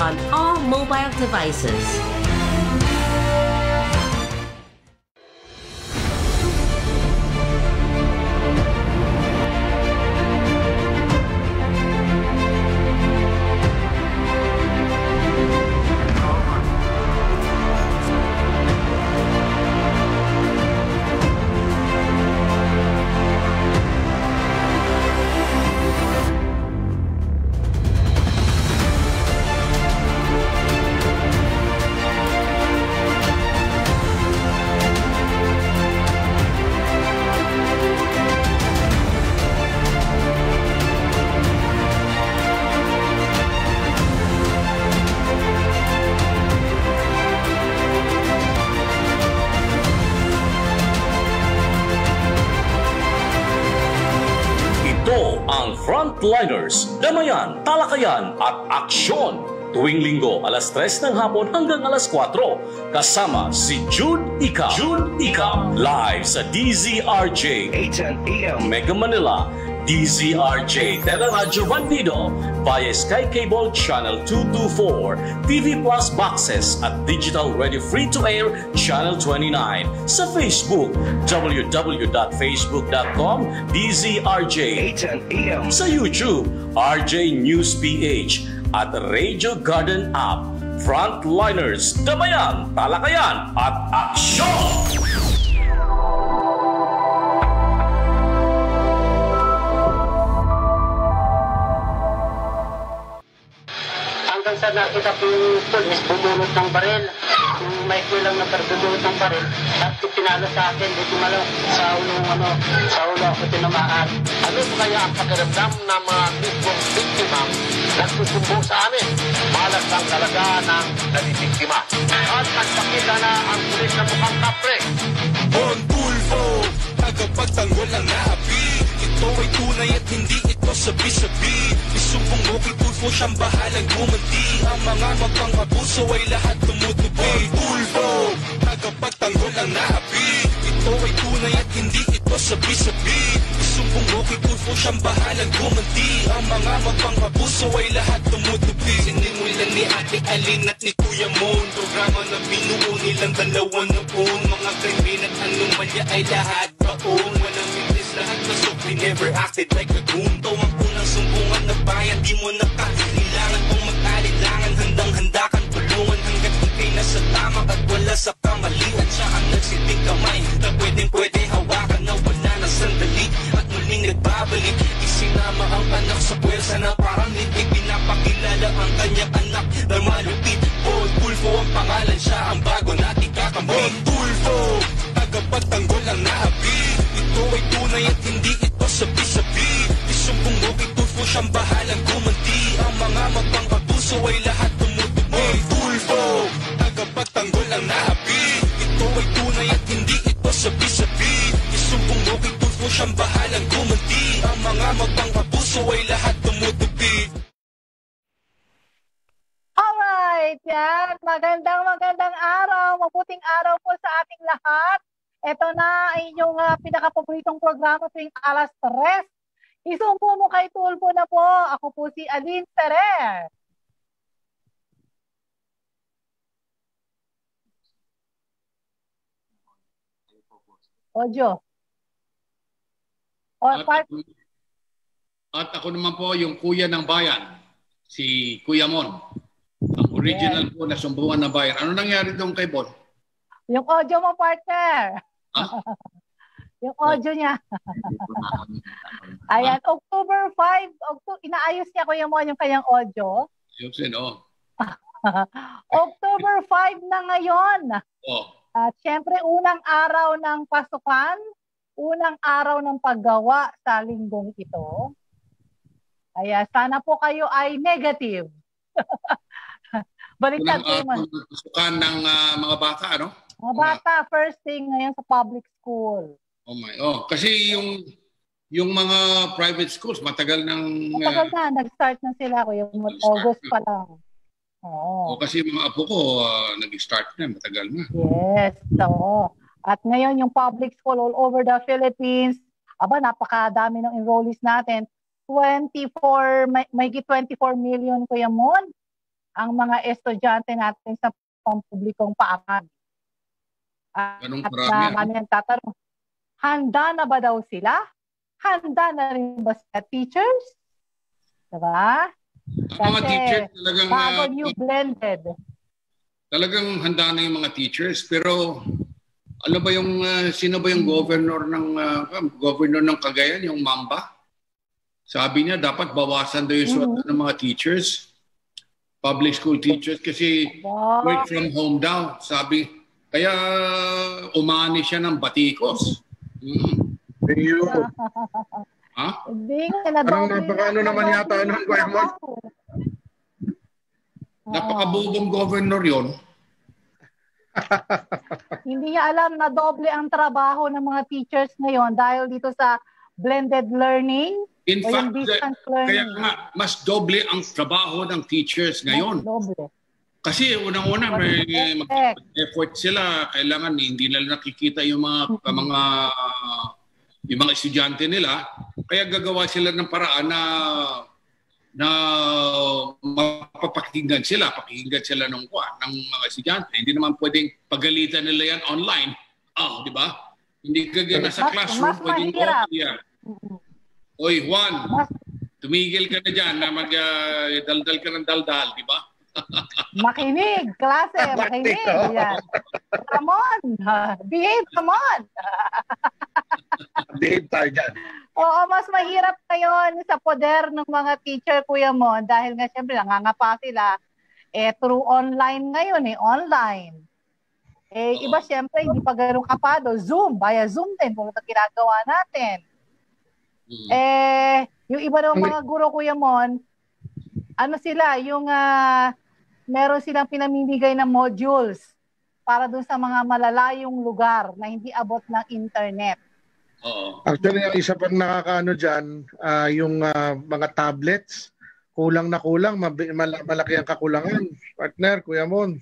on all mobile devices. Frontliners, damayan, talakayan at aksyon tuwing linggo alas 3 ng hapon hanggang alas 4 kasama si Jude Ika. Jude Ika live sa DZRJ 8:00 AM Mega Manila, DZRJ Tera Radyo Bandido via Sky Cable Channel 224, TV Plus Boxes at Digital Radio Free to Air Channel 29 sa Facebook, www.facebook.com/DZRJ 8:00 AM sa YouTube, RJ News PH at Radio Garden app. Frontliners, damayan, talakayan at aksyon! Sa nakita po yung tol, is bumulot ng baril. Yung mic ko lang nagtarbulot ng baril. At pinalo sa akin, dito malo, sa ulong ano, sa ulo ako tinamaan. Ano kaya ang pakiramdam ng mga mismong biktima nagsusumbong sa amin? Malas lang talaga ng nalibiktima. At nagpakita na ang pulis na mukhang kapre. Bon Tulfo, tagapagtanggol ng naapi. Ito ay tunay at hindi ito sabi-sabi. Isumbong mo kay Tulfo, siyang bahalang gumanti. Ang mga magpang-abuso ay lahat tumutupi. Tulfo, tagapagtanggol ang naapi. Ito ay tunay at hindi ito sabi-sabi. Isumbong mo kay Tulfo, siyang bahalang gumanti. Ang mga magpang-abuso ay lahat tumutupi. Sinimulan ni Ate Aling at ni Kuya Mon, programa na binuo nilang dalawa noon. Mga krimen at anomalya ay lahat paon. Walang itis, lahat nasok, we never acted like a goon. Tawang unang sumbungan na bayan, di mo nakakailangan kung mag-alilangan. Handang-handa kang tulungan hanggat ikay nasa tama at wala sa kamalian. Siya ang nagsilbing kamay na pwedeng-pwede hawakan na wala na sandali at muling nagbabalik. Isinama ang anak sa pwersa na parang litig. Pinapakilala ang kanyang anak na malupit. Bon Tulfo ang pangalan, siya ang bago nating kakampi. Bon Tulfo, tagapagtanggol ang naapi. Ito ay tunay at hindi ito sabi-sabi. Isumbong mo kay Tulfo, siyang bahalang gumanti. Ang mga magpang-abuso ay lahat tumutupi. Bon Tulfo, tagapagtanggol ang naapi. Ito ay tunay at hindi ito sabi-sabi. Isumbong mo kay Tulfo, siyang bahalang gumanti. Ang mga magpang-abuso ay lahat tumutupi. Alright, yan. Magandang araw. Mabuting araw po sa ating lahat. Ito na ay inyong pinakapaboritong programa tuwing alas 3. Isumpo mo kay Tulfo na po. Ako po si Alvin Ferrer. Ojo. At ako naman po yung kuya ng bayan, si Kuya Mon. Ang original po na sumbungan ng bayan. Ano nangyari doon kay Bon? Yung audio mo, partner. Ah? Yung audio niya. Ayan, October 5. Inaayos niya ko yung kanyang audio. Ayusin, oh. October 5 na ngayon. Oh. At syempre, unang araw ng pasukan. Unang araw ng paggawa sa linggong ito. Kaya sana po kayo ay negative. Baliktad po man. Pasukan ng mga bata, ano? Mga bata, first thing ngayon sa public school. Oh my. Oh, kasi yung mga private schools matagal nang nag-start na sila ko yung August pa lang. Oo. Oh, kasi mga apo ko nag-start na matagal na. Yes, so. At ngayon yung public school all over the Philippines, aba napakadami ng enrollees natin. 24 may 24 million Kuya Mon. ang mga estudyante natin sa pampublikong paaralan. At marami ang tatanong, handa na ba daw sila? Handa na rin ba sila teachers? Diba? Ang mga teachers talagang... bago new blended. Talagang handa na yung mga teachers, pero... Ano ba yung, sino ba yung governor ng Cagayan, yung Mamba? Sabi niya, dapat bawasan daw yung sweldo ng mga teachers, public school teachers, kasi work from home daw. Sabi, kaya umani siya ng batikos. Parang napakaano naman yata nun, Kuya Mon. Napakabubong governor yon. Hindi niya alam na doble ang trabaho ng mga teachers ngayon dahil dito sa blended learning. In fact, kaya mas doble ang trabaho ng teachers ngayon. Kasi unang-una may effort sila, kailangan hindi nila nakikita yung mga estudyante nila, kaya gagawa sila ng paraan na mapapakinggan sila ng mga estudyante. Hindi naman pwedeng pagalitan nila yan online. Di ba? Hindi kagana sa classroom. Mas pwedeng mahirap. Oy, Juan, tumigil ka na dyan na mag-daldal ka ng daldal, di ba? Makinig, klase, makinig. Come on, behave, come on. Behave tayo dyan. Oo, mas mahirap ngayon sa poder ng mga teacher, Kuya Mon, dahil nga siyempre nangangapa sila through online ngayon, online. Iba siyempre, hindi pa ganun kapado. Zoom, via Zoom din, kung ito ginagawa natin. Yung iba ng mga guro, Kuya Mon, ano sila, yung meron silang pinamimigay na modules para doon sa mga malalayong lugar na hindi abot ng internet. Actually, ang isa pang nakakaano dyan, yung mga tablets, kulang na kulang, malaki ang kakulangan. Partner, Kuya Mon.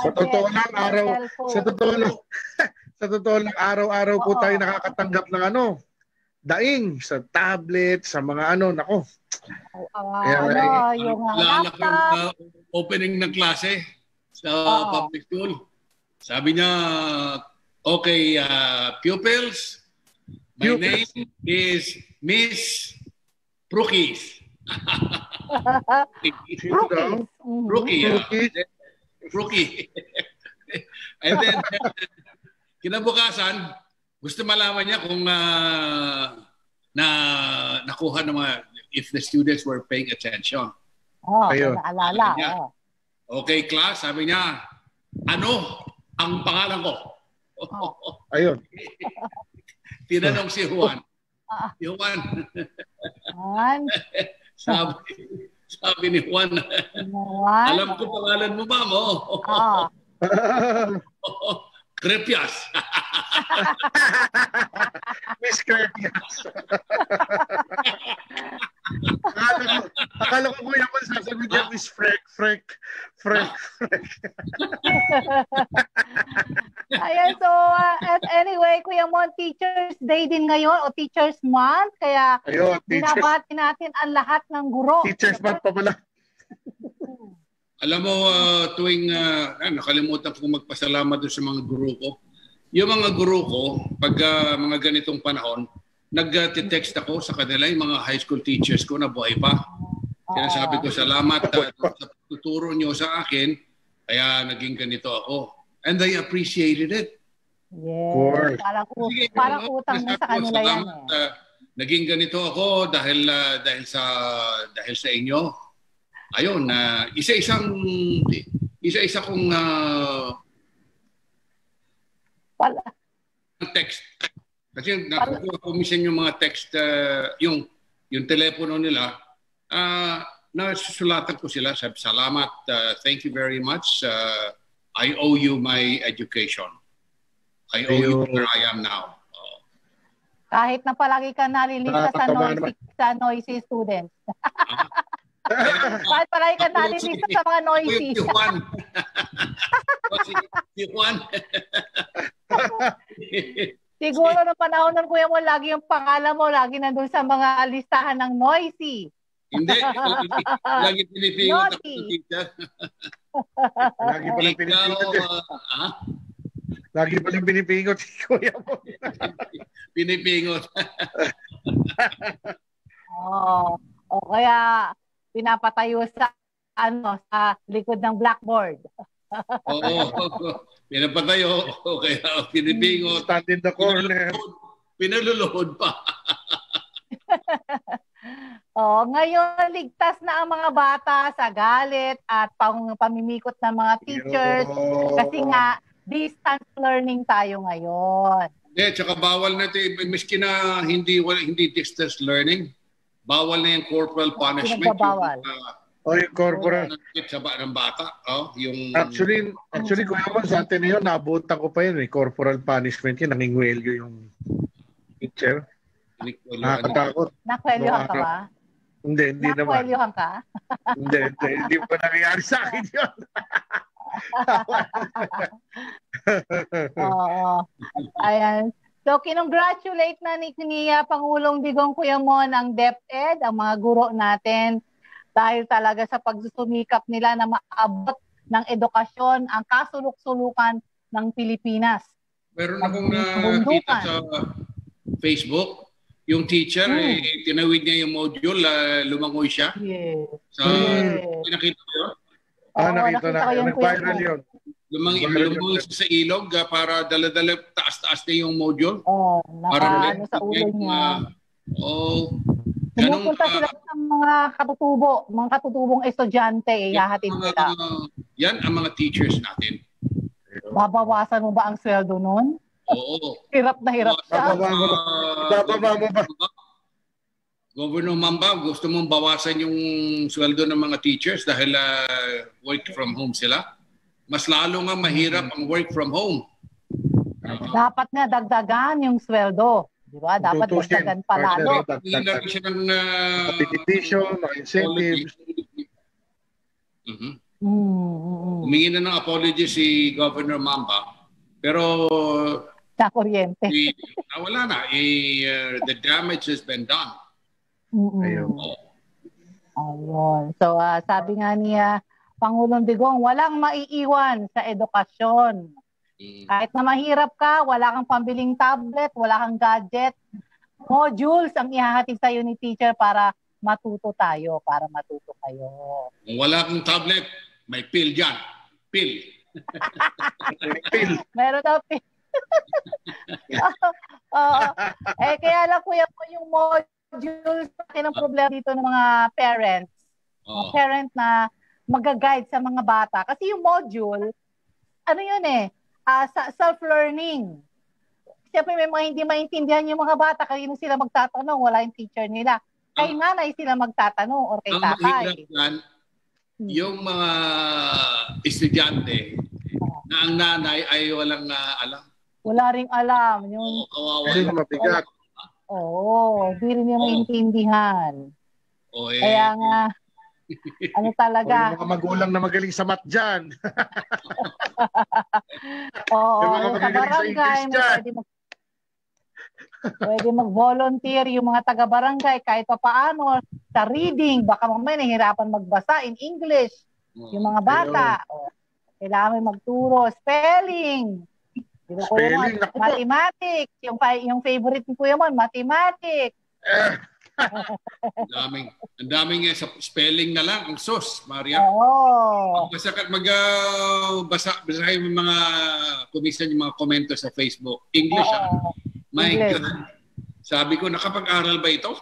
Sa totoo lang, araw-araw po tayo nakakatanggap ng daing sa tablet, sa mga nako. Yung laptop. Opening ng klase sa public school. Sabi niya, okay, pupils, my name is Miss Prookies. Prookie. And then, kinabukasan, gusto malaman niya kung na nakuha ng mga, if the students were paying attention. Naalala. Niya, okay, class, sabi niya, ano ang pangalan ko? Ayun. Tinanong si Juan. Sabi ni Juan, alam ko pangalan mo ba mo? Crepias. Miss Crepias. Akala ko Kuya Mon sasabi niya, Miss Frank. Ayan, so anyway, Kuya Mon, Teachers Day din ngayon o Teachers Month, kaya binabati natin ang lahat ng guro. Teachers Month pa pala. Alam mo, tuwing nakalimutan ko magpasalamat doon sa mga guru ko. Yung mga guru ko, pag mga ganitong panahon, nag-text ako sa kanila, yung mga high school teachers ko na buhay pa. Kaya sabi ko, salamat sa tuturo nyo sa akin, kaya naging ganito ako. And they appreciated it. Yes. Parang utang na sa kanila yan. Naging ganito ako dahil sa inyo. Ayun, isa-isa kong text. Kasi nakukuha ko minsan yung mga text, yung telepono nila, nasusulatan ko sila, sabi, salamat, thank you very much, I owe you my education. I owe you where I am now. Kahit na palagi ka nalilita sa noisy students. Bakit palagi ka nalilito sa mga noisy? Si Juan. Siguro na panahon ng Kuya Mon, lagi yung pangalan mo, lagi nandun sa mga listahan ng noisy. Hindi. Lagi pinipingot ako sa tita. Lagi pa lang pinipingot. Lagi pa lang pinipingot si Kuya Mon. Pinipingot. Oh, o kaya pinapatayo sa ano, sa likod ng blackboard. Oo. Pinapatayo o kaya pinipingot. Stand in the corner. Pinaluluhod pa. Oh, ngayon ligtas na ang mga bata sa galit at pamimikot ng mga teachers kasi nga distance learning tayo ngayon. Eh, tsaka bawal na 'to, miski na hindi distance learning. Bawal na yung corporal punishment. Bawal. O yung corporal sa ng bata, oh, yung actually kuya man sa atin yun, nabutan ko pa yun, eh. Corporal punishment yun, nangingwelyo yung teacher. Nakakatakot. Nakwelyohan ka ba? Hindi naman. Nakwelyohan ka? Hindi. Hindi pa nangyayari sa akin yun. Oo. Ayan. So, kinongratulate na ni Pangulong Digong Kuya Mon ang DepEd, ang mga guro natin, dahil talaga sa pagsusumikap nila na maabot ng edukasyon ang kasuluk-sulukan ng Pilipinas. Meron akong nakita sa Facebook, yung teacher, eh, tinawid niya yung module, lumangoy siya. Yes. So, nakita ko yun? Ah, nakita na. Nag-viral yun. Lumangoy siya sa ilog para dala-dala, taas-taas na yung module. Oo, nakaano sa ulo niya. Oo. Pumupunta sila sa mga katutubo, mga katutubong estudyante, iyahatin sila. Yan ang mga teachers natin. Babawasan mo ba ang sweldo nun? Oo. Hirap na hirap siya. Governor Mamba, gusto mong bawasan yung sweldo ng mga teachers dahil work from home sila. Mas lalo nga mahirap ang work from home. Dapat nga dagdagan yung sweldo. Diba? Dapat dagdagan pa lalo. Hindi na rin siya ng competition, ng incentives. Humingi na ng apology si Governor Mamba. Pero sa kuryente. Wala na. The damage has been done. Ayun. So, sabi nga niya, Pangulong Digong, walang maiiwan sa edukasyon. Kahit na mahirap ka, wala kang pambiling tablet, wala kang gadget, modules ang ihahatid sa'yo ni teacher para matuto tayo, para matuto kayo. Kung wala kang tablet, may pill dyan. Pill. Meron daw pill. Eh kaya lang kuya po yung modules ng problema dito ng mga parents. Mga parent na mag-guide sa mga bata. Kasi yung module, ano yun eh, self-learning. Siyempre may mga hindi maintindihan yung mga bata. Kanino sila magtatanong, wala yung teacher nila. Kay nanay sila magtatanong or kay tatay. Yung mga estudyante na ang nanay ay walang alam. Wala ring alam. Yung mabigat. Oo, hindi rin niya maintindihan. Kaya nga, ano talaga? Yung mga magulang na magaling sa math dyan. Oo, yung sa barangay, pwede mag-volunteer yung mga taga-barangay kahit pa paano sa reading. Baka mamaya nahihirapan magbasa in English. Yung mga bata. Kailangan may magturo. Spelling. Spelling. Mathematics. Yung favorite ni Kuya Mon, mathematics. Ang daming sa spelling na lang. Ang sus, Maria. Basahin yung mga kumisan yung mga komento sa Facebook. English, My God. Sabi ko, nakapag-aral ba ito?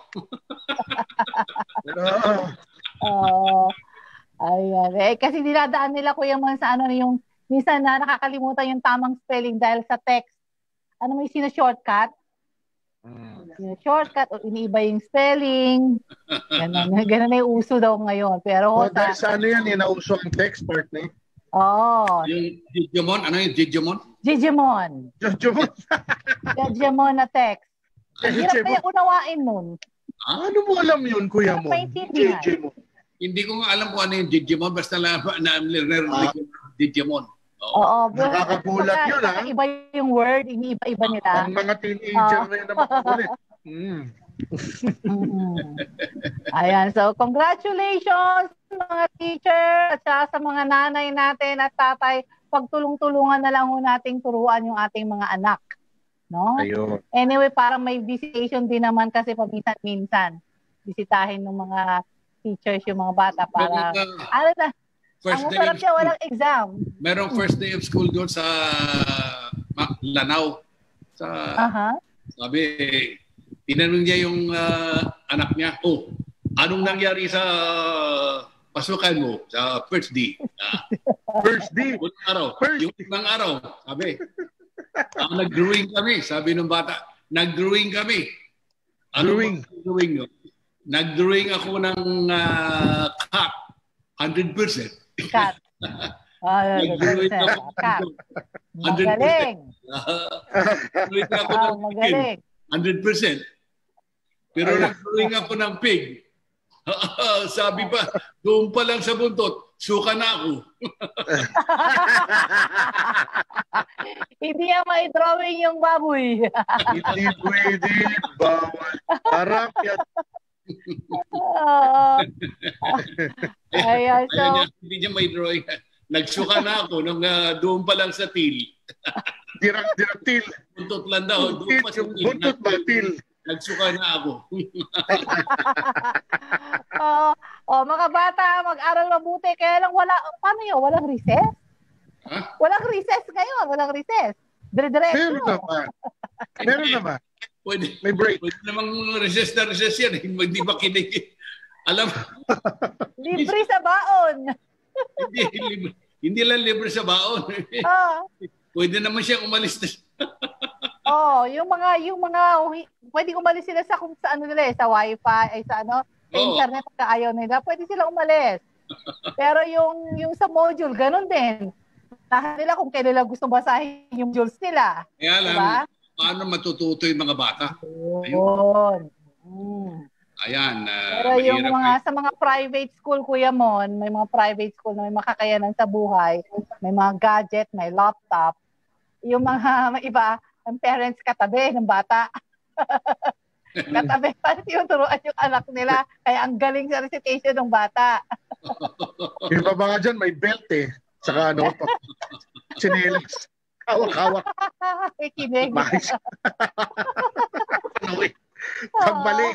Ayan. Kasi dinadaan nila kuya mo sa ano yung minsan na nakakalimutan yung tamang spelling dahil sa text. Ano may sina-shortcut? Sina-shortcut o iniiba yung spelling. Ganun na yung uso daw ngayon. Pero dahil sa ano yan, yung nauso ang text part na yun. Oh. Yung Digimon, ano yung Digimon? Digimon na text. Hirap kaya unawain nun. Ano mo alam yun, Kuya Mon? Digimon. Hindi ko nga alam kung ano yung Digimon, basta na-learn ko yung Digimon. Oo. Nakakagulat yun, ha? Iba yung word, iniiba-iba nila. Ang mga teenager na yun na makakulit. Ayan, so congratulations mga teacher at sa mga nanay natin at tatay. Pagtulong-tulungan na lang ho nating turuan yung ating mga anak, no? Ayun. Anyway, parang may visitation din naman kasi paminsan-minsan. Bisitahin ng mga teachers yung mga bata para ano na, ang masarap siya, walang exam. Merong first day of school doon sa Lanao. Sa, sabi, tinanong niya yung anak niya, oh, anong nangyari sa pasukan mo sa first day? First day? Unang araw. Yung unang araw, sabi, nag-drawing kami. Sabi ng bata, nag-drawing kami. Ano drawing? Nag-drawing ako ng cat. 100%. Cut. Nag-drawing ako. Cut. 100%. Magaling. Nag-drawing ako ng magaling. Pig. 100%. Pero nag-drawing ako ng pig. Sabi pa, doon pa lang sa buntot, suka na ako. Hindi niya may drawing yung baboy. Hindi pwede, bawal. Harap yan. Ayan, so ayan niya, hindi niya may drawing. Nagsuka na ako nung doon pa lang sa til. Direct til. Buntot lang daw. Buntot ba til? Nagsuka na ako. Oh, mga bata, mag-aral mabuti. Kaya lang wala, paano yun? Walang recess? Huh? Walang recess ngayon. Walang recess. Dire-diretso. Meron naman. Meron naman. Pwede, may break. Pwede namang recess na recess yan. Hindi ba kinig? Alam mo? Libre sa baon. Hindi lang libre sa baon. Pwede naman siya umalis na. Oh, yung mga pwede umalis sila sa kung saan nila sa wifi, ay sa ano, sa internet at ayaw nila. Pwede sila umalis. Pero yung sa module, ganun din. Lahat nila kung kailan nila gusto basahin yung modules nila. Kaya lang. Diba? Paano matututo yung mga bata? Ayun. Ayan. Pero yung mga, sa mga private school, Kuya Mon, may mga private school na may makakayanan sa buhay, may mga gadget, may laptop. Yung mga iba, ang parents katabi ng bata. Katabi pa yung turuan yung anak nila. Kaya ang galing sa recitation ng bata. Yung iba mga dyan, may belt eh. Saka ano, chinelas. Kawak-kawak. Ikinig. Kambali.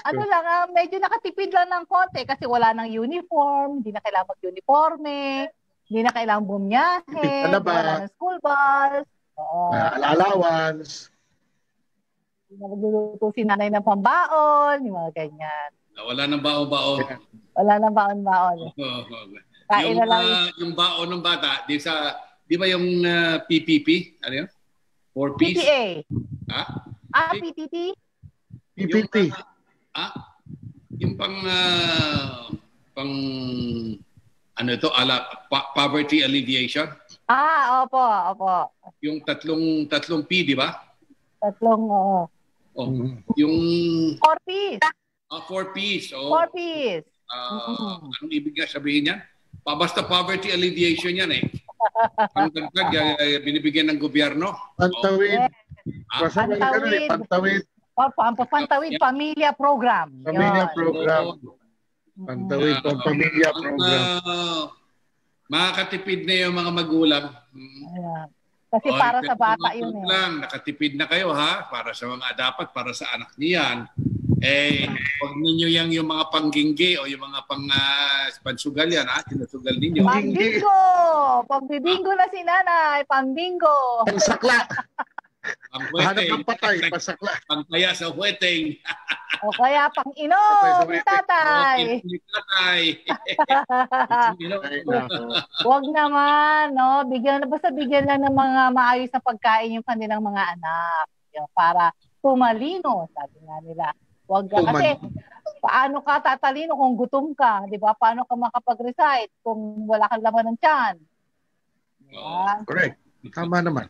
Ano lang, medyo nakatipid lang ng konti kasi wala ng uniform, hindi na kailangan mag-uniforme, hindi na kailangan bumiyahe, wala ng school bus. Allowance. Nagluluto si nanay ng pambaon, yung mga ganyan. Wala ng baon-baon. Wala ng baon-baon. Yung baon ng bata, di ba yung PPP? Ano yun? Or PPA. Ha? PPP? PPP. Yung pang ano ito, poverty alleviation? Opo. Yung tatlong P, di ba? Tatlong, oo. Oh, yung... 4 Ps. 4 Ps, oo. 4 Ps. Anong ibig nga sabihin yan? Basta poverty alleviation yan eh. Ang dagdag, binibigyan ng gobyerno. Pantawid. Pantawid. Pantawid. Pantawid, pamilya program. Pamilya program. Pantawid, pamilya program. Makakatipid na yung mga magulang. Kasi para sa bata yun eh. Nakatipid na kayo ha. Para sa mga dapat, para sa anak niyan. Eh, huwag ninyo yung mga panggingge o yung mga pansugal yan, ha? Sinusugal ninyo. Pangbingo! Pagbibingo na si nanay, pangbingo! Pangsakla! Hanap ng patay, pangsakla. Pangtaya sa wedding. O kaya pang-inom ni tatay. Huwag naman, no? Basta bigyan lang ng mga maayos na pagkain yung kanilang mga anak. Para tumalino, sabi nga nila. Wag ka. Kasi paano ka tatalino kung gutom ka? Di ba? Paano ka makapag-recite kung wala kang laman ng tiyan? Correct. Tama naman.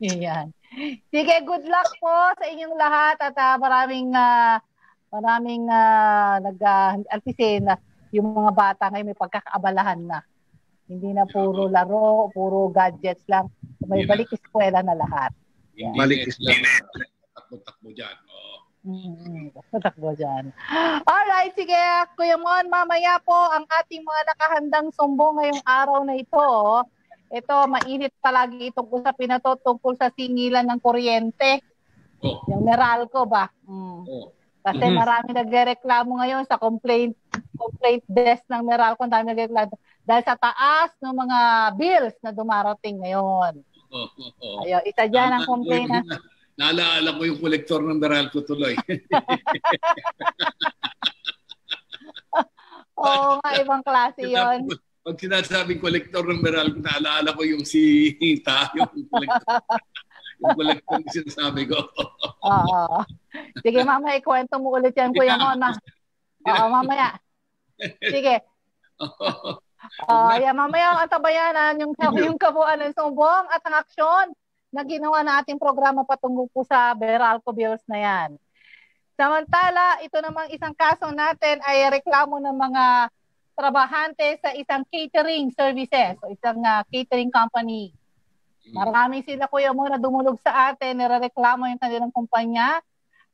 Ayan. Sige, good luck po sa inyong lahat at maraming nag-alpisin na yung mga bata ngayon may pagkakaabalahan na. Hindi na puro laro, puro gadgets lang. May balik eskwela na lahat. Balik eskwela. takbo-takbo dyan. Oo. Takbo dyan. Alright, sige, Kuya Mon, mamaya po ang ating mga nakahandang sumbo ngayong araw na ito. Ito, mainit palagi itong usapin na to tungkol sa singilan ng kuryente. Oh. Yung Meralco ba? Mm. Oh. Kasi marami nagreklamo ngayon sa complaint desk ng Meralco. Ang dami nagreklamo dahil sa taas ng mga bills na dumarating ngayon. Oh, oh, oh. Ayun, isa dyan ang complaint. Naalala ko yung kolektor ng Meralco tuloy. Oo nga, ibang klase yun. Pag sinasabing kolektor ng Meralco, naalala ko yung si Hita, yung kolektor. Yung kulit ko yung sinasabi ko. Oo. Sige, mamaya ikwento mo ulit yan, Kuya Mon. Oo, mamaya. Sige. Yeah, mamaya ang tabayanan yung kabuuan ng sumbong at ang aksyon na ginawa na ating programa patungkol po sa Meralco bills na yan. Samantala, ito namang isang kaso natin ay reklamo ng mga trabahante sa isang catering services o isang catering company. Marami sila, Kuya Mon, na dumulog sa atin, narareklamo yung kanilang kumpanya.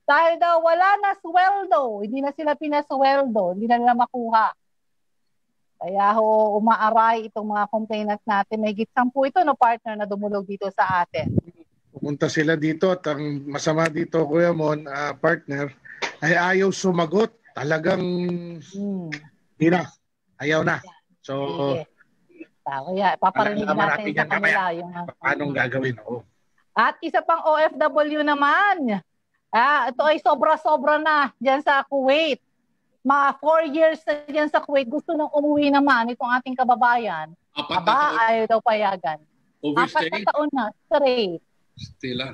Dahil daw wala na sweldo, hindi na sila pinasweldo, hindi na nila makuha. Kaya ho, umaaray itong mga complainant natin. May gitsang po ito na partner na dumulog dito sa atin. Pumunta sila dito at ang masama dito, Kuya Mon, partner, ay ayaw sumagot. Talagang hindi na. Ayaw na. So... Okay. Kaya paparinig natin sa kanila yung anong gagawin. Oo. At isa pang OFW naman. Ito ay sobra-sobra na dyan sa Kuwait. Mga 4 years na dyan sa Kuwait. Gusto nang umuwi naman itong ating kababayan. Aba, ayaw daw payagan. Overstay? 4 taon na. Straight. Stila.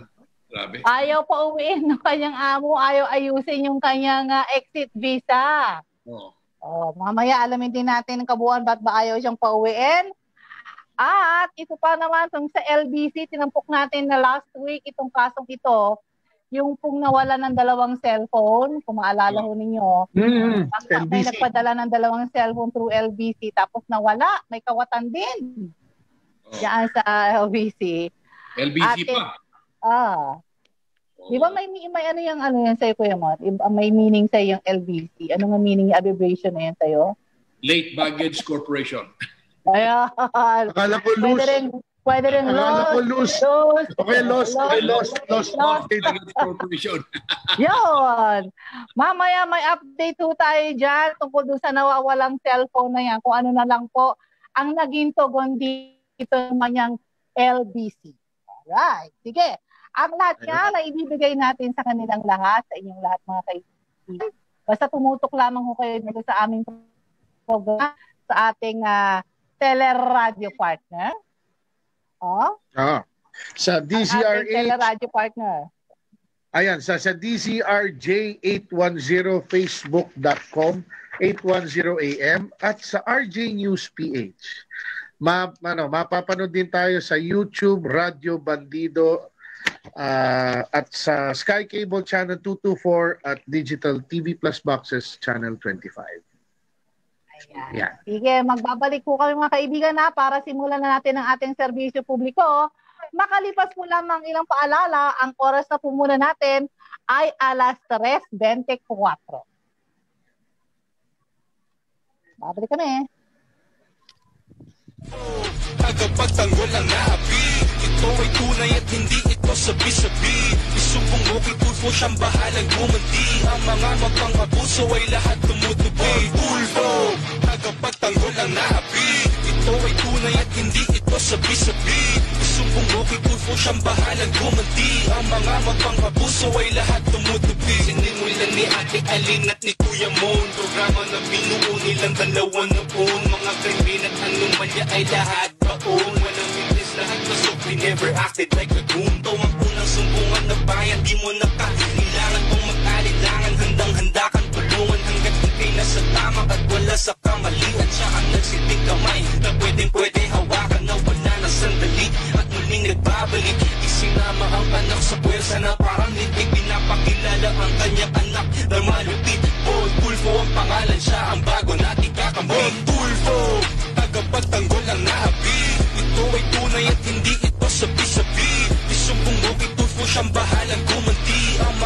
Grabe. Ayaw pa uwiin ng kanyang amo. Ayaw ayusin yung kanyang exit visa. Oo. Oh, mamaya alamin din natin ang kabuuan ba't ba ayaw siyang pauwiin. At ito pa naman sa LBC, tinampok natin na last week itong kasong ito, yung pong nawala ng 2 cellphone, kung maalala ho ninyo, may nagpadala ng 2 cellphone through LBC, tapos nawala, may kawatan din diyan sa LBC. LBC at, pa? Di ba may ano yan sa'yo, Kuya Mot? May meaning sa'yo yung LBC. Ano nga meaning yung abbreviation na yan sa'yo? Late Baggage Corporation. Ayan. Akala ko loose. Pwede rin loose. Okay, lost. Late Baggage Corporation. Yun. Mamaya may update po tayo dyan tungkol doon sa nawawalang cellphone na yan. Kung ano na lang po ang naging tugon dito naman yung LBC. Alright. Sige. Ang lahat nga na ibibigay natin sa kanilang lahat, sa inyong lahat mga kaibigan. Basta tumutok lamang ho kayo dito sa aming program, sa ating tele-radio partner. Oh? Sa DZRJ. Tele-radio partner. Ayan, sa DZRJ 810 facebook.com 810 AM at sa RJ News PH. Mapapanood din tayo sa YouTube, Radio Bandido, at sa Sky Cable Channel 224 at Digital TV Plus Boxes Channel 25. Ayan. Yeah. Sige, magbabalik po kami mga kaibigan na para simulan na natin ang ating serbisyo publiko. Makalipas po lamang ilang paalala, ang oras na po muna natin ay 3:24. Babalik kami. Tagapagtanggol ang nahabi. Ito ay tunay at hindi ito sabi-sabi. Isumbong mo kay Tulfo, siyang bahalang gumanti. Ang mga mapang-abuso ay lahat tumutubi. Tulfo, tagapagtanggol ang nahabi. Ito ay tunay at hindi ito sabi-sabi. Isumbong mo kay Tulfo, siyang bahalang gumanti. Ang mga mapang-abuso ay lahat tumutubi. Sinimulan ni Ate Aline at ni Kuya Mon, programa na binuo nilang dalawa noon. Mga krimen at anomalya ay lahat baon. Walang witness, lahat masok. We never acted like a goon. Ito ang unang sumbungan na bayan, di mo nakakailangan pong mag-alilangan. Handang-handa kang tulungan hanggat ikay nasa tama at wala sa kamalian. Siya ang nagsiting kamay na pwedeng-pwede hawakan na wala na sandali at muling nagbabalik. Isinama ang anak sa puwersa na parang litig. Pinapakilala ang kanyang anak na malupit. Paul Tulfo ang pangalan, siya ang bago natin kakampi. Paul Tulfo, tagapagtanggol ang nahabi. Ito ay tunay at hindi ito sabi-sabi. Isumbong mo kay Tulfo, siyang bahalang gumanti. Ang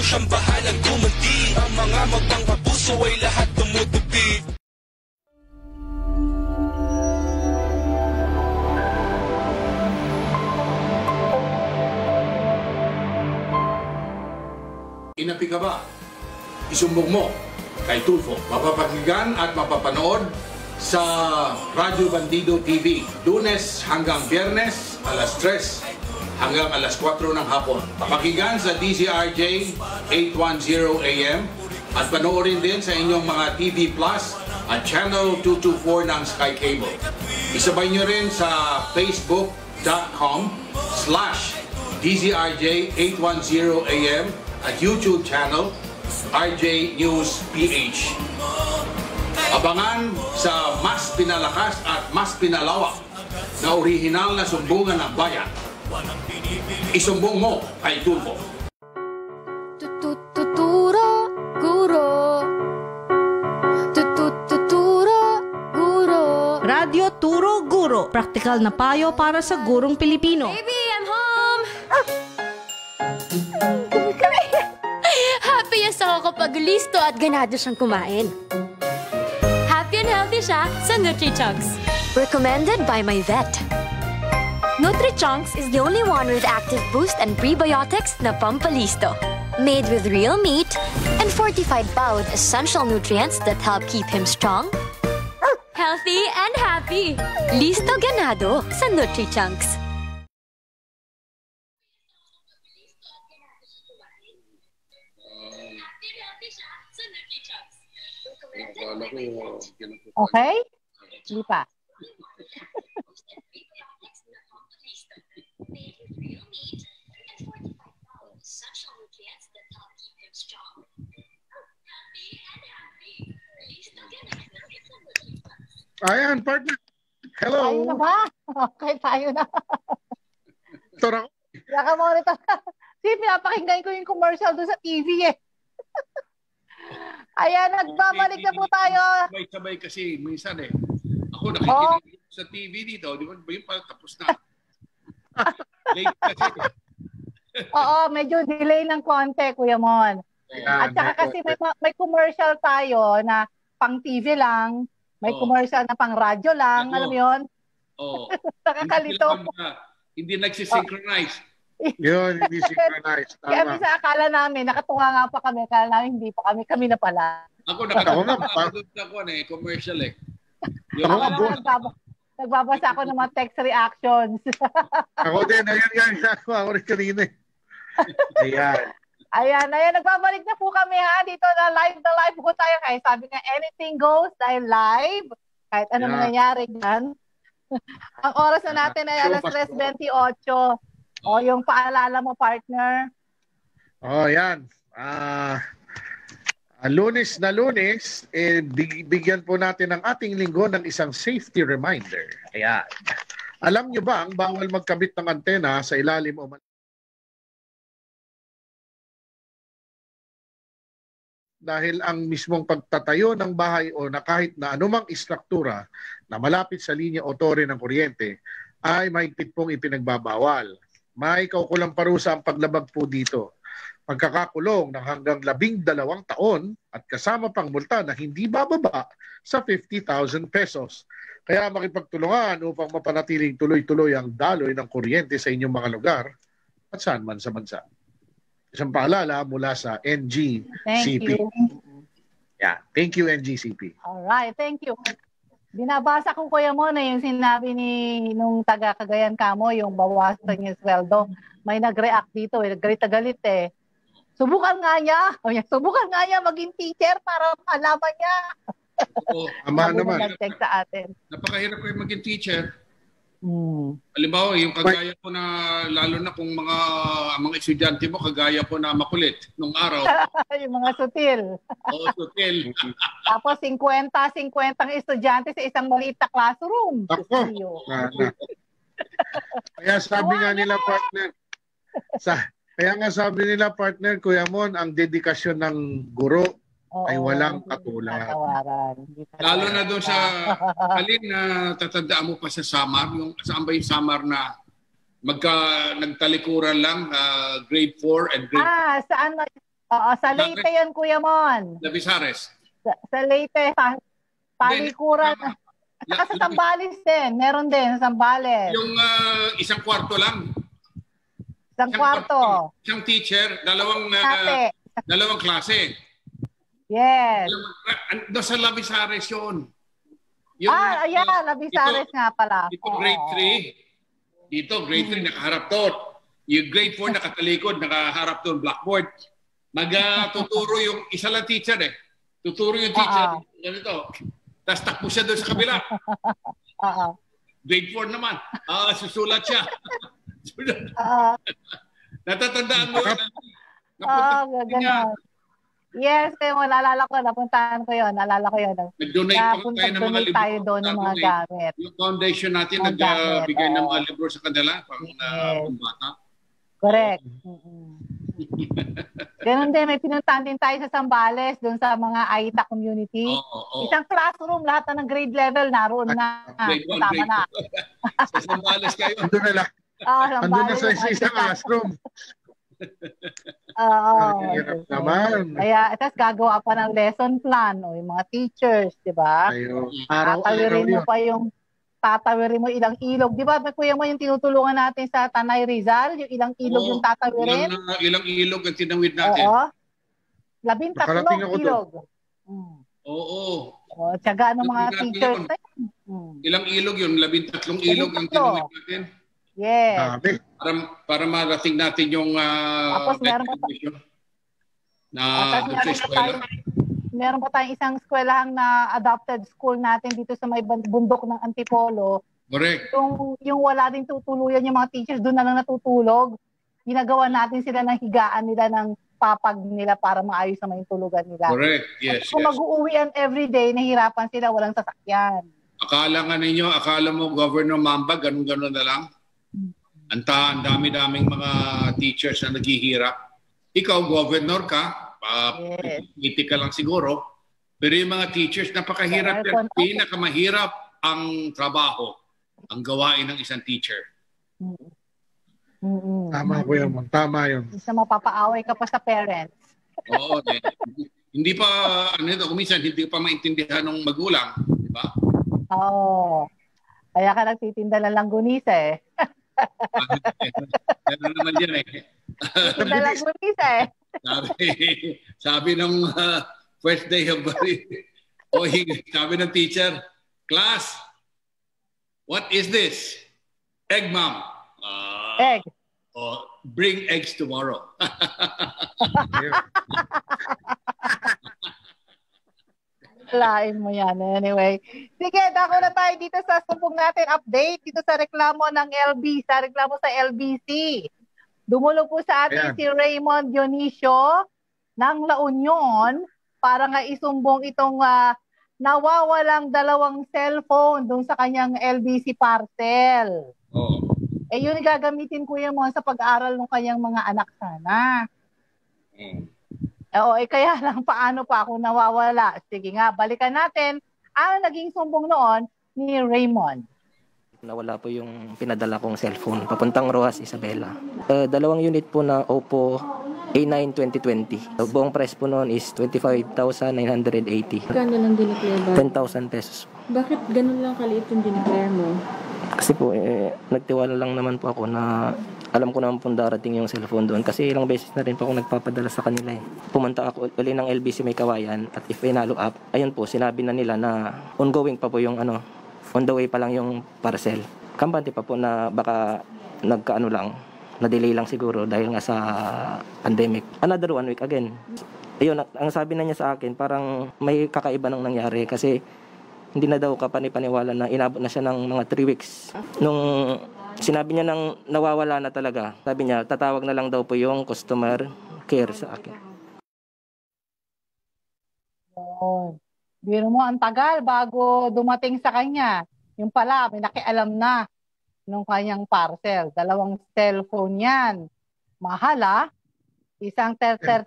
mo siyang bahalang gumanti. Ang mga magpang-abuso ay lahat tumutupi. Inapi ka ba? Isumbong mo kay Tulfo. Mapapakinggan at mapapanood sa Radyo Bandido TV. Lunes hanggang Biyernes, alas 3 hanggang alas 4 ng hapon. Papakinggan sa DZRJ 810 AM at panoorin din sa inyong mga TV Plus at Channel 224 ng Sky Cable. Isabay nyo rin sa facebook.com/DZRJ810 AM at YouTube channel RJ News PH. Abangan sa mas pinalakas at mas pinalawak na orihinal na sumbungan ng bayan. Isumbong mo kay Tulfo. Tututuro guro. Tututuro guro. Radio Turo Guro. Praktikal na payo para sa gurong Pilipino. Baby, I'm home. Happiest ako kapag listo at ganado siyang kumain. Happy and healthy siya sa Nutri Chunks. Recommended by my vet. Nutri Chunks is the only one with active boost and prebiotics na pampalisto. Made with real meat and fortified pa with essential nutrients that help keep him strong, healthy, and happy. Listo ganado sa Nutri Chunks. Okay? Hindi pa. Ayan, partner. Hello. Tayo na ba? Okay, tayo na. Ito na. Yaka mo rito. Sige, pinapakinggan ko yung commercial doon sa TV eh. Ayan, nagbabalik na po tayo. Sabay-sabay kasi minsan eh. Ako nakikinig sa TV dito. Di ba yung parang tapos na? Late kasi. Oo, medyo delay ng konti, Kuya Mon. At saka kasi may commercial tayo na pang TV lang. May commercial na pang radyo lang. Alam mo yun? Oo. Nakakalito. Hindi nagsisynchronize. Yun, hindi synchronized. Kaya minsan akala namin, nakatunga nga pa kami, akala namin hindi pa kami, kami na pala. Ako nakatunga ako na eh, commercial eh. Ako nagbabasa ako ng mga text reactions. Ako din, ayan, ako rin kanina eh. Ayan. Ayan, nagbabalik na po kami ha, dito na live po tayo kaya sabi nga anything goes dahil live, kahit anong nangyari dyan. Ang oras na natin ay alas 3:28. O, yung paalala mo, partner. O, yan. Lunes na Lunes, eh, bigyan po natin ang ating linggo ng isang safety reminder. Ayan. Alam nyo ba ang bawal magkabit ng antena sa ilalim o dahil ang mismong pagtatayo ng bahay o na kahit na anumang istruktura na malapit sa linya o tore ng kuryente ay mahigpit pong ipinagbabawal. May kaukulang parusa ang paglabag po dito. Pagkakakulong ng hanggang 12 taon at kasama pang multa na hindi bababa sa 50,000 pesos. Kaya makipagtulungan upang mapanatiling tuloy-tuloy ang daloy ng kuryente sa inyong mga lugar at saan man sa bansa. Isang paalala mula sa NGCP. Thank you. Yeah, thank you NGCP. All right, thank you. Binabasa ko Kuya Mon na yung sinabi ni nung taga Cagayan Kamo, yung bawasan niya sweldo. May nag-react dito, galit-galit eh. Subukan nga niya, subukan nga niya maging teacher para malaman niya. Oo, ama naman. Sa atin. Napakahirap ko yung maging teacher. Halimbawa, yung kagaya ko na, lalo na kung mga estudyante mo, kagaya ko na makulit nung araw. Yung mga sutil. Oo, sutil. Tapos 50 estudyante sa isang maliit na classroom. Ako. Kaya sabi nga nila partner, Kuya Mon, ang dedikasyon ng guro ay walang katulad. Lalo na doon sa alin na tatandaan mo pa sa Samar, yung saan ba yung Samar na nagtalikuran lang grade 4 and grade 5. Saan Oo, sa Leyte yan, Kuya Mon. Labisares. Sa Leyte, palikuran. Saka sa Sambales din. Meron din sa Sambales. Yung isang kwarto lang. Isang kwarto. Isang teacher, dalawang klase. Yes. Doon sa Labisares yun. Ayan, Labisares ito, nga pala. Ito grade 3. Dito, grade 3, nakaharap doon. Yung grade 4, nakatalikod, nakaharap doon, blackboard. Magtuturo yung isa lang teacher eh. Tuturo yung teacher. Ganito. Tapos takbo siya doon sa kabila. Grade 4 naman. Susulat siya. Natatandaan mo yun. Yes, mo, naalala ko, napuntahan ko yun. Naalala ko yun. Nag-donate pa tayo ng mga libro. Tayo doon ng mga gamit. Yung foundation natin nagbigay ng mga libro sa kanila pang bata. Correct. Ganun din, may pinuntahan din tayo sa Sambales, doon sa mga Aita community. Isang classroom, lahat na ng grade level, naroon na. Grade 1, grade 2. Sa Sambales kayo. Andun na lang. Andun na sa isang classroom. Naman. Kaya, tapos gagawa pa ng lesson plan, o yung mga teachers, di ba? Tatawirin mo pa yung tatawirin mo ilang ilog. Di ba, Kuya Mon, yung tinutulungan natin sa Tanay Rizal, yung ilang ilog yung tatawirin? Ilang ilog ang tinawid natin. Oo. 13 ilog. Oo. Tiyagaan ng mga teachers. Ilang ilog yun? 13 ilog ang tinawid natin. Yes. Para marating natin yung recognition na eskwela. Meron pa tayong isang eskwelahang na adopted school natin dito sa may bundok ng Antipolo. Correct. Yung wala din tutuluyan yung mga teachers, doon na lang natutulog. Ginagawa natin sila ng higaan nila, ng papag nila para maayos na may tulugan nila. Correct, yes. At kung mag-uuwian everyday, nahirapan sila, walang sasakyan. Akala nga ninyo, akala mo, Governor Mamba, ganun-ganun na lang. Ang dami-daming mga teachers na naghihirap. Ikaw, Governor ka, ngiti ka lang siguro, pero yung mga teachers napakahirap yan. Pinakamahirap ang trabaho, ang gawain ng isang teacher. Tama ko yun, tama yun. Isa mapapaaway ka pa sa parents. Oo, hindi pa kuminsan hindi pa maintindihan ng magulang, di ba? Oo, kaya ka nagtitinda ng langgunisa eh. Ano naman yan eh. Nagtitinda ng langgunisa eh. Sabi ng first day of sabi ng teacher, class, what is this? Egg, ma'am. Egg. Bring eggs tomorrow. Lain mo yan. Anyway. Sige, dako na tayo dito sa sumpong natin. Update dito sa reklamo ng LB, sa reklamo sa LBC. Dumulog po sa atin si Raymond Dionisio ng La Union para nga isumbong itong nawawalang dalawang cellphone doon sa kanyang LBC parcel. Oh. Eh yun gagamitin Kuya Mon sa pag-aaral ng kanyang mga anak sana. Oo, eh kaya lang paano pa ako nawawala? Sige nga, balikan natin ang naging sumbong noon ni Raymond. Nawala po yung pinadala kong cellphone papuntang Rojas, Isabela. Dalawang unit po na Oppo A9 2020. Buong price po noon is 25,980. Kano lang dineclare ba? 10,000 pesos. Bakit ganun lang kaliit yung dineclare mo? Kasi po, nagtiwala lang naman po ako na alam ko naman po darating yung cellphone doon. Kasi ilang beses na rin po ako nagpapadala sa kanila eh. Pumunta ako uli ng LBC May Kawayan at if I nalo up, ayun po, sinabi na nila na ongoing pa po yung ano, on the way pa lang yung parcel. Kampante pa po na baka nagkaano lang, na-delay lang siguro dahil nga sa pandemic. Another 1 week again. Ayun, ang sabi na niya sa akin, parang may kakaiba nang nangyari kasi hindi na daw kapani-paniwala na inabot na siya ng mga 3 weeks. Nung sinabi niya nang nawawala na talaga, sabi niya, tatawag na lang daw po yung customer care sa akin. Oh. Biro mo, ang tagal bago dumating sa kanya. Yung pala, may nakialam na nung kanyang parcel. Dalawang cellphone yan. Mahal ah. Isang 13,000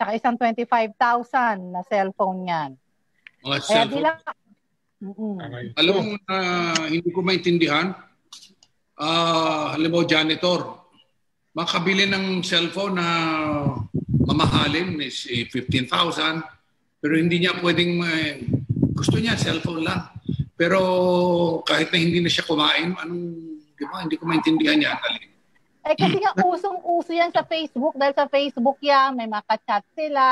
saka isang 25,000 na cellphone yan. Mga cellphone? Alam mo na hindi ko maintindihan. Halimbawa, janitor. Makabili ng cellphone na mamahalin is 15,000 pero hindi niya pwedeng gusto niya cellphone lang. Pero kahit na hindi na siya kumain, hindi ko maintindihan niya. Eh kasi nga usong-uso yan sa Facebook dahil sa Facebook yan, may makachat sila.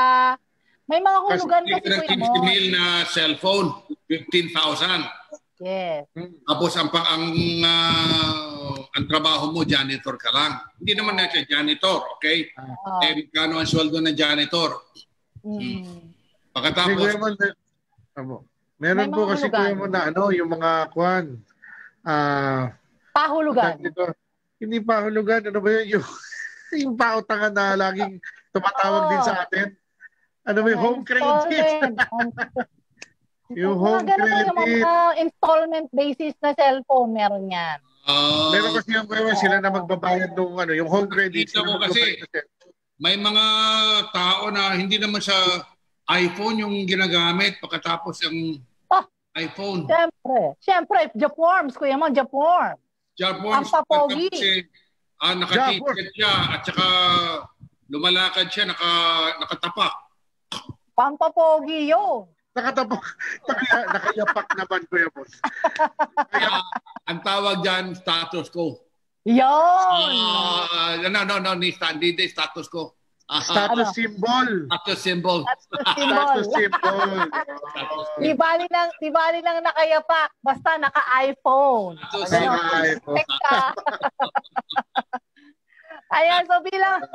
May mga hulugan kasi Kuya Mon. Kasi $50,000 na cellphone, 15,000. Yes. Tapos ang trabaho mo, janitor ka lang. Hindi naman na siya janitor, okay? Eh, magkano ang sweldo ng janitor? Pagkatapos... Meron po kasi hulugan. Kuya Mon na yung mga kwan. Pahulugan. Hindi pahulugan. Ano ba yun? Yung pautangan na laging tumatawag din sa atin. Ano ba yung home credit? Yung home credit. Yung mga installment basis na cellphone, meron yan. Meron kasi yung kuya sila na magbabayad ng yung home credit. Dito mo kasi may mga tao na hindi naman sa iPhone yung ginagamit pagkatapos yung iPhone. Siyempre, Japforms, Kuya Mon, Japforms. Japforms. Ang papogi. Nakatikit siya at saka lumalakad siya, nakatapak. Pampapogi yun. Nakatapak. Nakayapak naman, Kuya Mon. Kaya, ang tawag dyan, status ko. Yun. No, hindi, status ko. Status symbol. Status symbol. Status symbol. Di bali lang nakayapak. Basta naka-iPhone. Naka-iPhone. Ayan, so bilang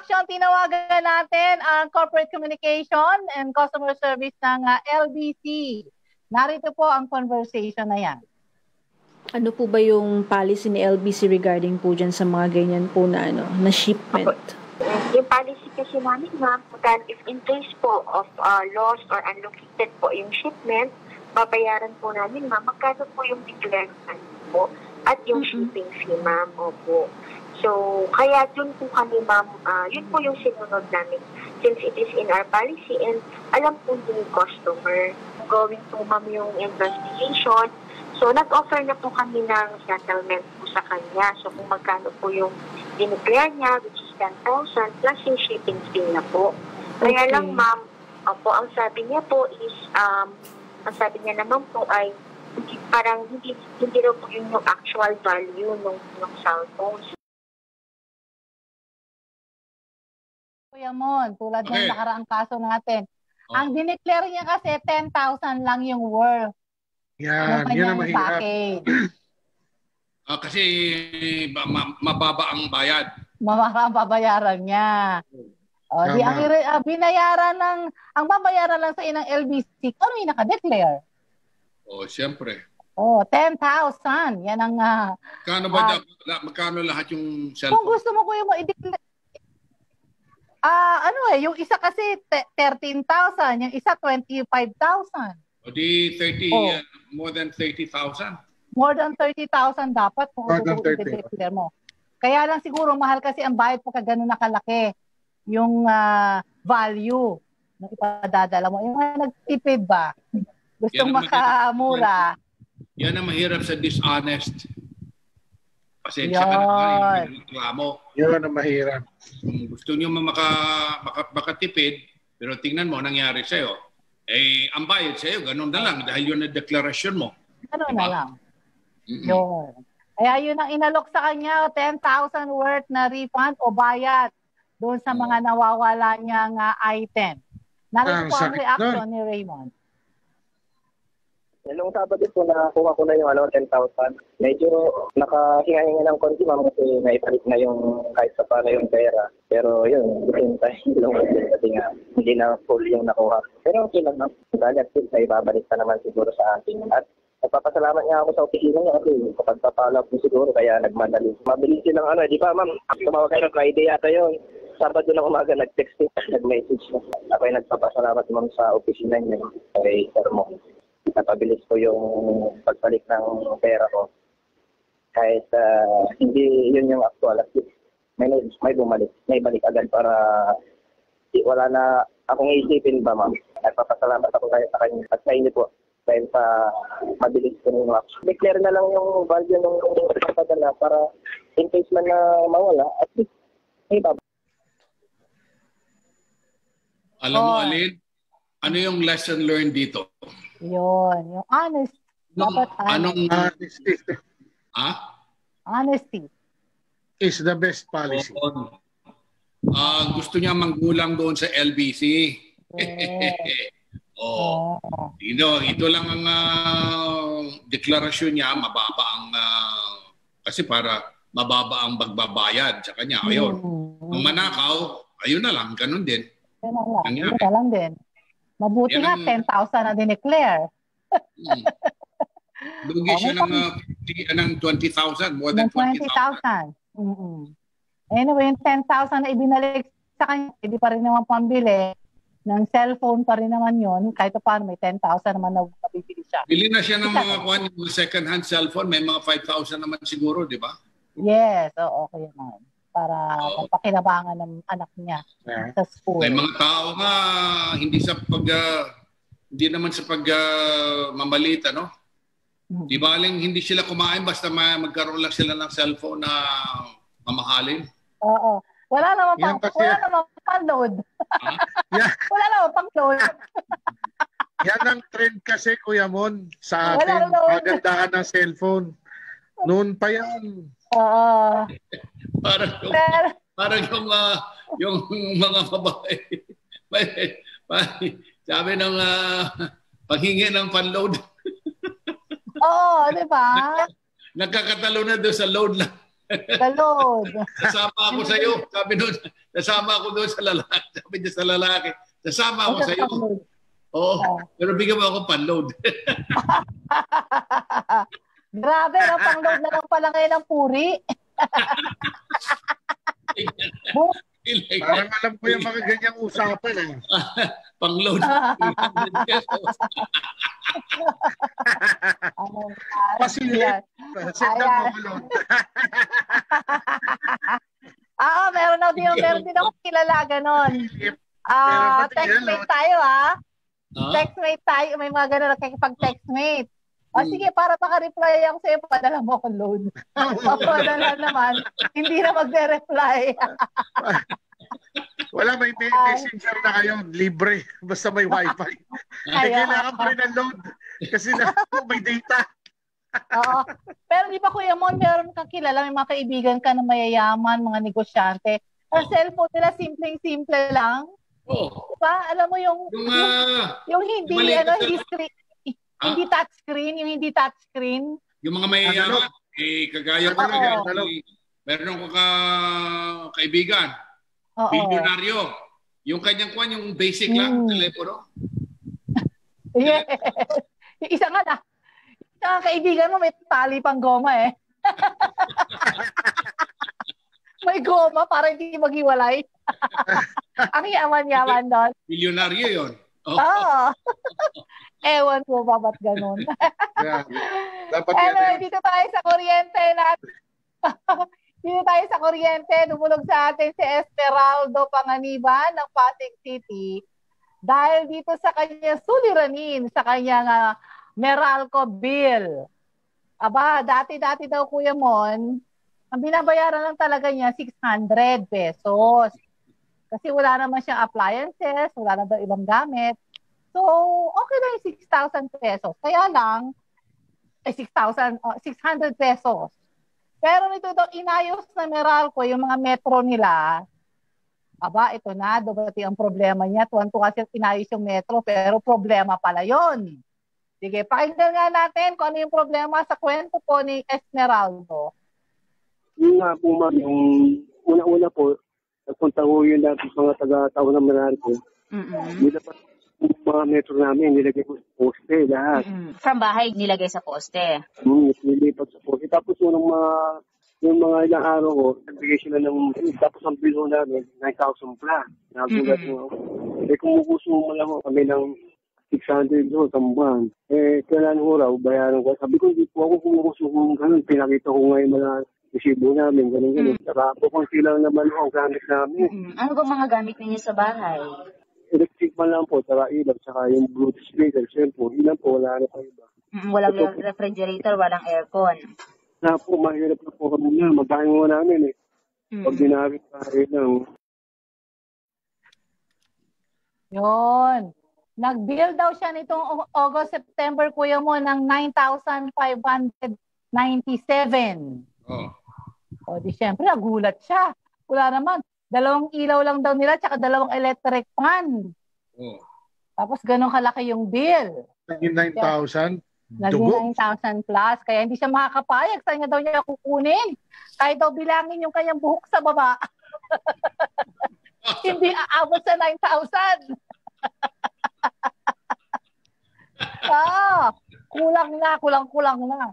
aksyon, tinawagan natin ang Corporate Communication and Customer Service ng LBC. Narito po ang conversation na yan. Ano po ba yung policy ni LBC regarding po dyan sa mga ganyan po na, na shipment? Okay. Yung policy kasi namin, ma'am, that if in case po of loss or unlocated po yung shipment, babayaran po namin, ma'am, magkano po yung declared po at yung shipping fee, ma'am, opo. So, kaya dun po kami, ma'am, yun po yung sinunod namin since it is in our policy and alam po yung customer. Going po, ma'am, yung investigation. So, nag-offer na po kami ng settlement po sa kanya. So, kung magkano po yung dineclare niya, which is 10,000 plus yung shipping fee na po. Kaya lang, ma'am, ang sabi niya po is, ang sabi niya naman po ay parang hindi raw po yun yung actual value ng cellphones. Kuya Mon, tulad ng nakaraang kaso natin, ang dineclare niya kasi 10,000 lang yung worth. Yan, yun ang mahirap. Kasi mababa ang bayad. Mababa ang babayaran niya. Ang babayaran lang sa inang LBC, ano yung naka-declare? Siyempre. 10,000. Yan ang... Magkano lahat yung cellphone? Kung gusto mo, Kuya Mon, i-declare. Yung isa kasi 13,000, yung isa 25,000. O di 30, more than 30,000. More than 30,000 dapat kung i-declare mo. Kaya lang siguro mahal kasi ang bayad po pag ganun nakalaki yung value na ipadadala mo. Yung mga nagtipid ba? Gustong makamura. Yan ang mahirap sa dishonest. Pasensya ka na kayo yung reklamo. Yan ang mahirap. Kung gusto nyo makatipid, pero tingnan mo nangyari sa'yo. Ang bayad sa'yo, ganun na lang dahil yun na deklarasyon mo. Ganun na lang. Kaya yun ang inalok sa kanya, 10,000 worth na refund o bayad doon sa mga nawawala niyang item. Narinig po ang reaction ni Raymond. Noong Sabado po, nakakuha ko na yung 10,000. Medyo nakahinga-hinga ng konti, ma'am, kasi naipalik na yung kahit sa para yung pera. Pero yun, yung kasi nga, hindi na full yung nakuha. Pero okay lang, ma'am. Dahil at least, naibabalik na naman siguro sa akin. At nagpapasalamat niya ako sa opisina niya kasi kapag papala po siguro, kaya nagmadali. Mabilis yun ang di ba, ma'am? Tumawag kayo ng Friday yata yun. Sabado na umaga, nag-text niya, nag-message na. Ako ay nagpapasalamat, ma'am, sa opisina niya. Okay, sir mo. Napabilis ko yung pagbalik ng pera ko. Kahit hindi yun yung actual. At least, may balik agad para wala na akong isipin ba, ma'am. Nagpapasalamat ako kayo sa kanya. At sa inyo po, dahil sa mabilis ko nung action. Declare na lang yung value nung pagpadala para in case man na mawala. At least, may babalik. Alam mo, Alin, ano yung lesson learned dito? Yun, yung honesty. No, dapat anong honesty? Ha? Honesty is the best policy. Gusto niya manggulang doon sa LBC. Yeah. You know, ito lang ang deklarasyon niya, mababa ang kasi para mababa ang pagbabayad sa kanya. Ayun. Ang manakaw, ayun na lang, ganun din. Ganun lang din. Mabuti yan nga, 10,000 na dineclare. Lugi siya ng 20,000, more than 20,000. Anyway, yung 10,000 na ibinalik sa kanya, hindi pa rin naman pambili. Ng cellphone pa rin naman yun. Kahit paano, may 10,000 naman na nabibili siya. Bili na siya ng mga second-hand cellphone. May mga 5,000 naman siguro, di ba? Yes, oo, okay naman. Para mapakinabangan ng anak niya sa school. May mga tao nga, hindi sa pag... hindi naman sa pagmamalit, ano? Di ba, Aling, hindi sila kumain basta magkaroon lang sila ng cellphone na mamahalin? Oo. Wala naman pang-load. Wala naman pang-load. Yan ang trend kasi, Kuya Mon, sa atin, pagandahan ng cellphone. Noon pa yan. Oo. Parang yung mga babae. Sabi ng paghingi ng pan-load. Oo, di ba? Nagkakatalo na doon sa load lang. Sa load. Sasama ako sa iyo. Sabi doon, sasama ako doon sa lalaki. Sabi niya sa lalaki, sasama ako sa iyo. Oo, pero bigyan mo ako pan-load. Grabe, no? Pang-load na lang pala ngayon ang puri. Parang alam ko yung mga ganyang usapan eh. Pang-load. Pasilip. Pasilip na pang-load. Oo, meron din akong kilala ganon. Textmate tayo ha. Textmate tayo. May mga ganon na kakipag-textmate. O sige, para paka-reply ako sa'yo, padala mo akong load. Padala naman, hindi na magre-reply. Wala, may messenger na kayo, libre, basta may wifi. Kailangan pa rin ang load kasi na may data. Oo. Pero di ba, Kuya Mon, meron kang kilala, may mga kaibigan ka na mayayaman, mga negosyante. Ang cellphone nila, simpleng-simple lang. Oo. Diba? Alam mo yung hindi, history. Hindi touchscreen, yung hindi touchscreen. Yung mga mayayaman, eh, kagaya ko na. Meron ko kaibigan. Milyonaryo. Yung kanyang kwan, yung basic lang, telepono. Yes. Yung isa nga na. Yung kaibigan mo, may tali pang goma eh. May goma para hindi maghiwalay. Ang yaman-yaman doon. Milyonaryo yun. Oo. Ewan ko ba ba't ganun? Anyway, dito tayo sa kuryente natin. Dito tayo sa kuryente. Dumulog sa atin si Esmeraldo Panganiban ng Pasig City. Dahil dito sa kanyang suliranin, sa kanyang Meralco bill. Aba, dati-dati daw, Kuya Mon, ang binabayaran lang talaga niya, 600 pesos. Kasi wala naman siyang appliances, wala na daw ibang gamit. So, okay na yung 6,000 pesos. Kaya lang, 600 pesos. Pero nito daw, inayos na Meralco yung mga metro nila. Aba, ito na, dumating ang problema niya. Tuwanto kasi inayos yung metro, pero problema pala yon. Sige, pakinggan nga natin kung ano yung problema sa kwento po ni Esmeraldo. Yung nga po, ma'am, yung una-una po, nagpunta ko yun natin mga taga-tao ng Meralco. Nilapat yung mga metro namin, nilagay ko sa poste lahat. From bahay, nilagay sa poste? Nilipag sa poste. Tapos yung mga ilang araw ko, nagbigay sila ng... Tapos ang bill ko namin, 9,000 plus. Nagulat mo ako. Eh kung gusto mo lang kami ng 600 doon, tambahan. Eh kailan ko raw, bayaran ko. Sabi ko, hindi po ako kumukuso kung ganun. Pinakita ko ngayon mga... isibo namin, ganun-ganun. Saka pupunti lang naman ang gamit namin. Ano ba mga gamit ninyo sa bahay? Electric man lang po, saka ilaw, saka yung Bluetooth speaker, cellphone, ilan po, wala na kayo ba? Walang refrigerator, walang aircon. Na po, mahirap na po kami na. Mabahin mo namin eh. Pag dinamit pa rin lang. Yun. Nag-build daw siya nitong August-September, Kuya Mon, ng 9,597. Oh. O di syempre, nagulat siya. Wala naman. 2 ilaw lang daw nila tsaka 2 electric fan. Oh. Tapos ganun kalaki yung bill. Naging 9,000? Naging 9,000 plus. Kaya hindi siya makakapayag. Saan niya daw niya kukunin? Kahit daw bilangin yung kanyang buhok sa baba. Hindi aabot sa 9,000. Ah, kulang na. kulang pa na.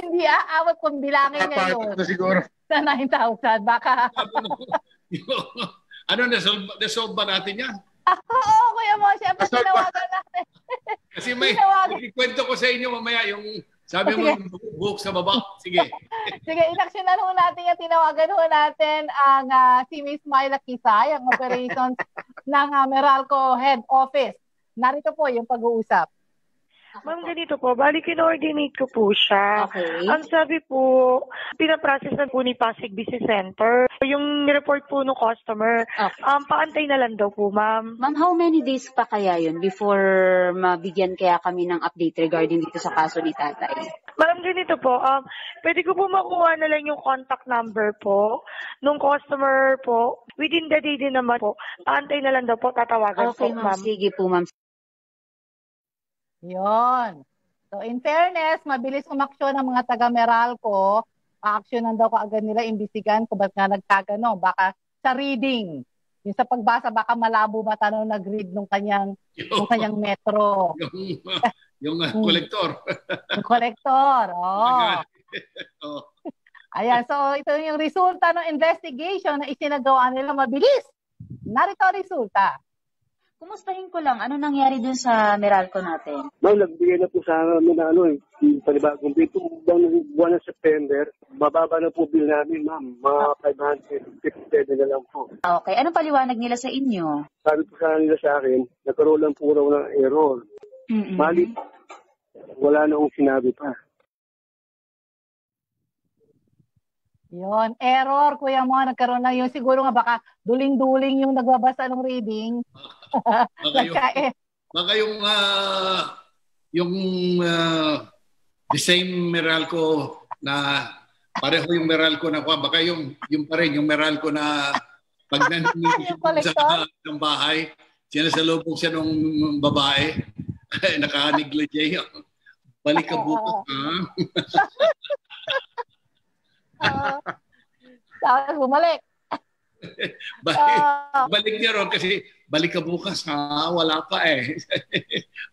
Hindi aabot kung bilangin niya yun. Na siguro. Sa 9,000 baka. Ano, na-solve ba natin yan? Oo, Kuya Mo, siyempre tinawagan natin. Kasi may ikwento ko sa inyo mamaya yung sabi mo yung buhok sa baba. Sige. Sige, inaksyonan ho natin yan. Tinawagan ho natin ang si Mismayla Kisa, ang operations ng Meralco Head Office. Narito po yung pag-uusap. Ma'am, ganito po. Balik in-ordinate ko po siya. Okay. Ang sabi po, pinaprocessan po ni Pasig Business Center. Yung report po ng customer, okay. Paantay na lang daw po, ma'am. Ma'am, how many days pa kaya yun before mabigyan kaya kami ng update regarding dito sa kaso ni tatay? Ma'am, ganito po. Pwede ko po makuha na lang yung contact number po nung customer po. Within the day din naman po. Paantay na lang daw po. Tatawagan okay, po, ma'am. Sige po, ma'am. Yon. So in fairness, mabilis umaksyon ang mga taga-Meralco. Aaksyonan daw kaagad nila, imbisigan kung ba't nga nagkagano. Baka sa reading, yung sa pagbasa, baka malabo ba tanong nag-read nung kanyang metro. Yung kolektor. Yung kolektor, oh. Oh. Ayan, so ito yung resulta ng investigation na isinagawa nila mabilis. Narito ang resulta. Kumustahin ko lang, ano nangyari dun sa Meralco natin? Ma'am, nagbigay na po sa amin na ano eh, panibagong dito, buwan ng September, mababa na po bill namin, ma'am, mga 550 na lang po. Okay, anong paliwanag nila sa inyo? Sabi po sana nila sa akin, nagkaroon lang po raw ng error. Mm-hmm. Mali, wala na akong sinabi pa. Yon, error, Kuya Mo, nagkaroon lang yun. Siguro nga baka duling-duling yung nagbabasa ng reading. Baka yung the same Meralco na pareho yung Meralco na baka yung pa rin, yung Meralco na pag nandun sa ng bahay, sinasalubong siya ng babae, naka-negligee yun. Balik ka bukas ka. Tapos bumalik. Balik niya ron kasi balik ka bukas ha, wala pa eh.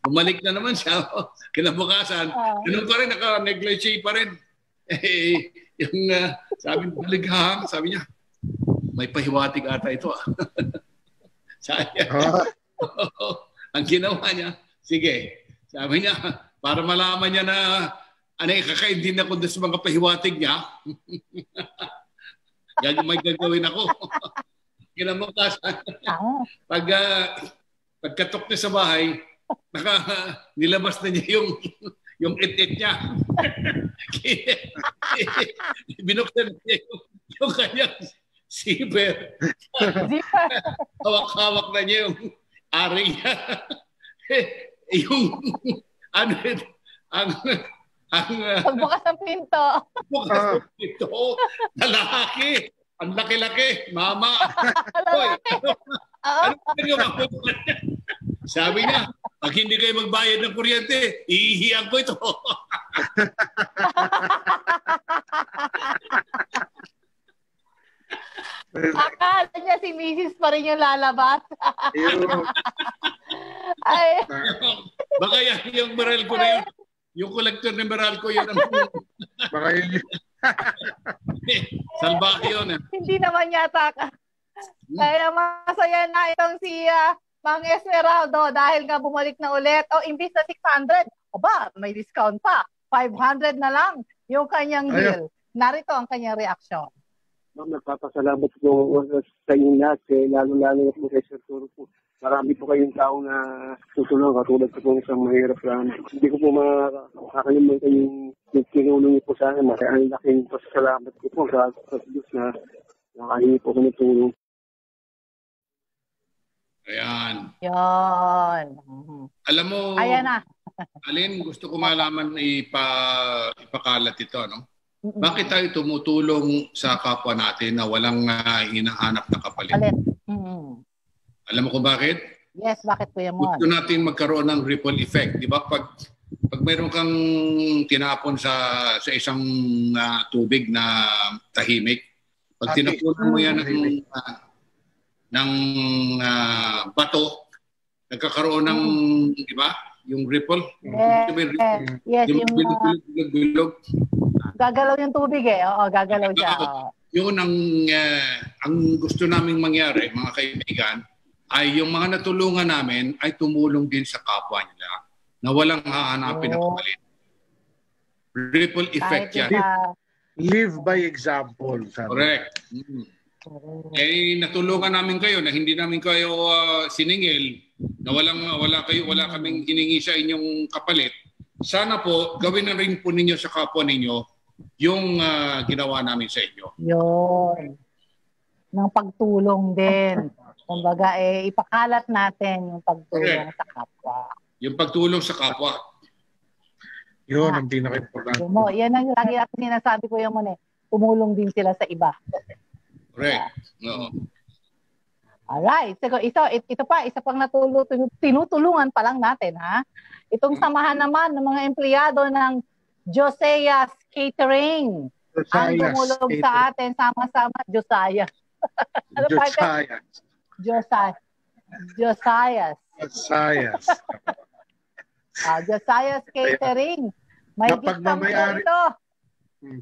Bumalik na naman siya kinabukasan. Ganun pa rin, naka-negligee pa rin. Eh, yung sabi, balik ha, sabi niya, may pahiwatig ata ito ah. Ang ginawa niya, sige, sabi niya, para malaman niya na kakaindin ako doon sa mga pahiwatig niya. May gagawin ako. Kinamukasan. Pagkatok niya sa bahay, nilabas na niya yung it-it niya. Binuksan niya yung kanyang zipper. Hawak-hawak na niya yung ari niya. Yung pagbukas ng pinto. Pagbukas ng pinto. Lalaki. Ang laki-laki. Mama. Lalaki. Sabi niya, pag hindi kayo magbayad ng kuryente, iihiyan ko ito. Akala niya si Mrs. pa rin yung lalabat. Ay. Baka yan yung baril ko na yun. Yung collector ni Meralco yun ang baka yun. Salbaki yun. Hindi naman yata ka. Kaya masaya na itong si Mang Esmeraldo dahil nga bumalik na ulit. O imbis na 600. O ba, may discount pa. 500 na lang yung kanyang deal. Narito ang kanyang reaksyon. Ma'am, nagpapasalamat po sa inyo lahat. Lalo-lalo po sa Sir po. Marami po kayong tao na tutulong katulad ko po isang mahirap lang. Hindi ko po makakalimutan kayong tinulong niyo po sa akin. Ang laking pasasalamat ko po sa Diyos na Nakahingi po kami tulong. Ayan. Yan. Alam mo, ayan na. Alin, gusto ko malaman ipakalat ito, no? Bakit tayo tumutulong sa kapwa natin na walang hinahanap na kapalit? Alam mo kung bakit? Yes, bakit Kuya Mon? Gusto natin magkaroon ng ripple effect. Di ba? Pag mayroon kang tinapon sa isang tubig na tahimik, pag tinapon mo yan ng bato, nagkakaroon ng, di ba, yung ripple. Yes, yung bilog. Gagalaw yung tubig eh. Oo, gagalaw siya. Yun ang gusto naming mangyari, mga kaibigan, ay yung mga natulungan namin ay tumulong din sa kapwa nila na walang hahanapin na kapalit. Ripple effect yan. Live by example. Sabi. Correct. Eh natulungan namin kayo na hindi namin kayo siningil, na wala kaming hiningi sa inyong kapalit. Sana po gawin na rin po ninyo sa kapwa ninyo yung ginawa namin sa inyo. Yun. Ng pagtulong din. Kumbaga eh ipakalat natin yung pagtulong sa kapwa. Yung pagtulong sa kapwa. Yun ang pinaka-importante. Yan ang lagi natin sinasabi ko yung muna. Tumulong din sila sa iba. Correct. No. Alright. So, isa pang tinutulungan pa lang natin, ha? Itong samahan naman ng mga empleyado ng Josiah's Catering. Ang tumulong sa atin sama-sama. Josiah. Josiah's Catering. May discount ito.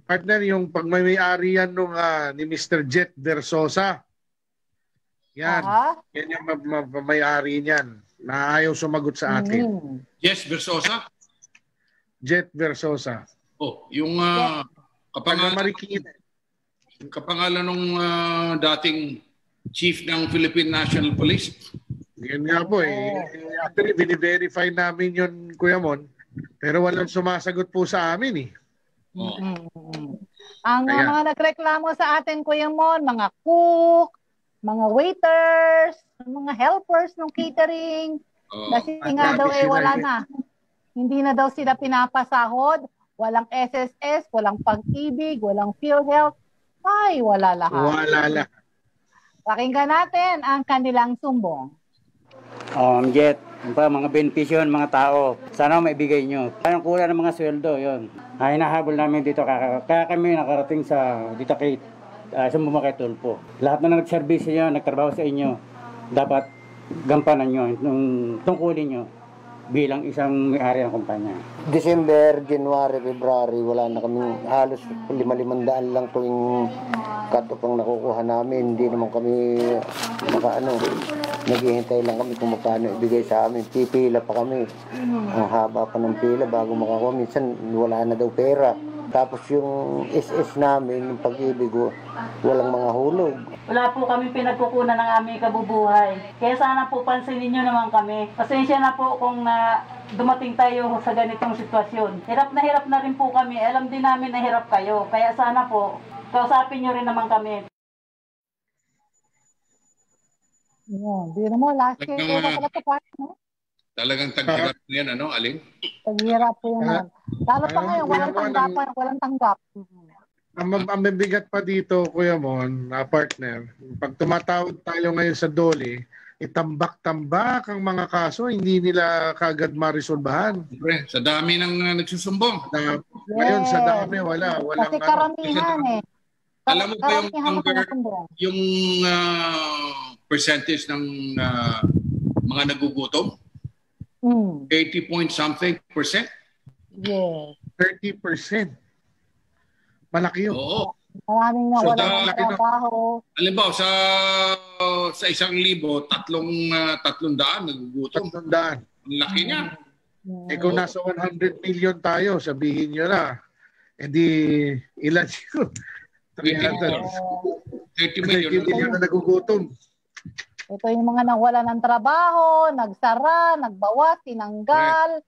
Partner, yung pagmamayari yan nung ni Mr. Jet Verzosa. Yan. Yan yung pagmamayari niyan. Na ayaw sumagot sa atin. Yes, Verzosa? Jet Verzosa. Oh, yung kapangalan, Marikina. Yung kapangalan nung dating chief ng Philippine National Police. Yan nga po eh. Actually, biniverify namin yun, Kuya Mon. Pero walang sumasagot po sa amin eh. Ang mga nagreklamo sa atin, Kuya Mon, mga cook, mga waiters, mga helpers ng catering, kasi nga daw eh wala na. Hindi na daw sila pinapasahod, walang SSS, walang pag-ibig, walang PhilHealth, ay wala lahat. Wala lahat. Pakinggan natin ang kanilang sumbong. Jet. Mga beneficyon, mga tao, sana maibigay nyo. Anong kulang ng mga sweldo, yun. Ay, nahabol namin dito, kaya kami nakarating sa dito sa Mamba kay Tulfo. Lahat na nagservisyo nyo, nagtrabaho sa inyo, dapat gampanan nyo yung tungkulin nyo bilang isang may-ari ng kumpanya. December, January, February, wala na kami, halos 500 lang tuwing cut-off ang nakukuha namin. Hindi naman kami naghihintay lang kami kung magkano ibigay sa amin. Pipila pa kami. Ang haba pa ng pila bago makakuha. Minsan wala na daw pera. Tapos yung SS namin, yung pag-ibig, walang mga hulog. Wala po kami pinagkukunan ng aming kabubuhay. Kaya sana po pansinin nyo naman kami. Pasensya na po kung dumating tayo sa ganitong sitwasyon. Hirap na rin po kami. Alam din namin na hirap kayo. Kaya sana po, kausapin nyo rin naman kami. Yan, biro mo, last year ko nakapagpapas, no? Talagang taghirap na yan, ano, Aling? Taghirap po yan. Lalo pa ngayon, walang tanggap. Ang mabigat pa dito, Kuya Mon, partner, pag tumatawag tayo ngayon sa Dole, itambak-tambak ang mga kaso, hindi nila kagad marisolbahan. Sa dami ng nagsusumbong. Ngayon, sa dami, wala. Kasi karamihan eh. Alam mo ba yung percentage ng mga nagugutom? 80 point something %? Yeah. 30%. Malaki yun. Oo. Maraming na walang trabaho. Halimbawa, sa 1,000, 300 nagugutom. 300. Ang laki niya. Eh kung nasa 100 million tayo, sabihin nyo na, edi ilan yun? 30 million na nagugutom. Ito yung mga nawala ng trabaho, nagsara, nagbawas, tinanggal.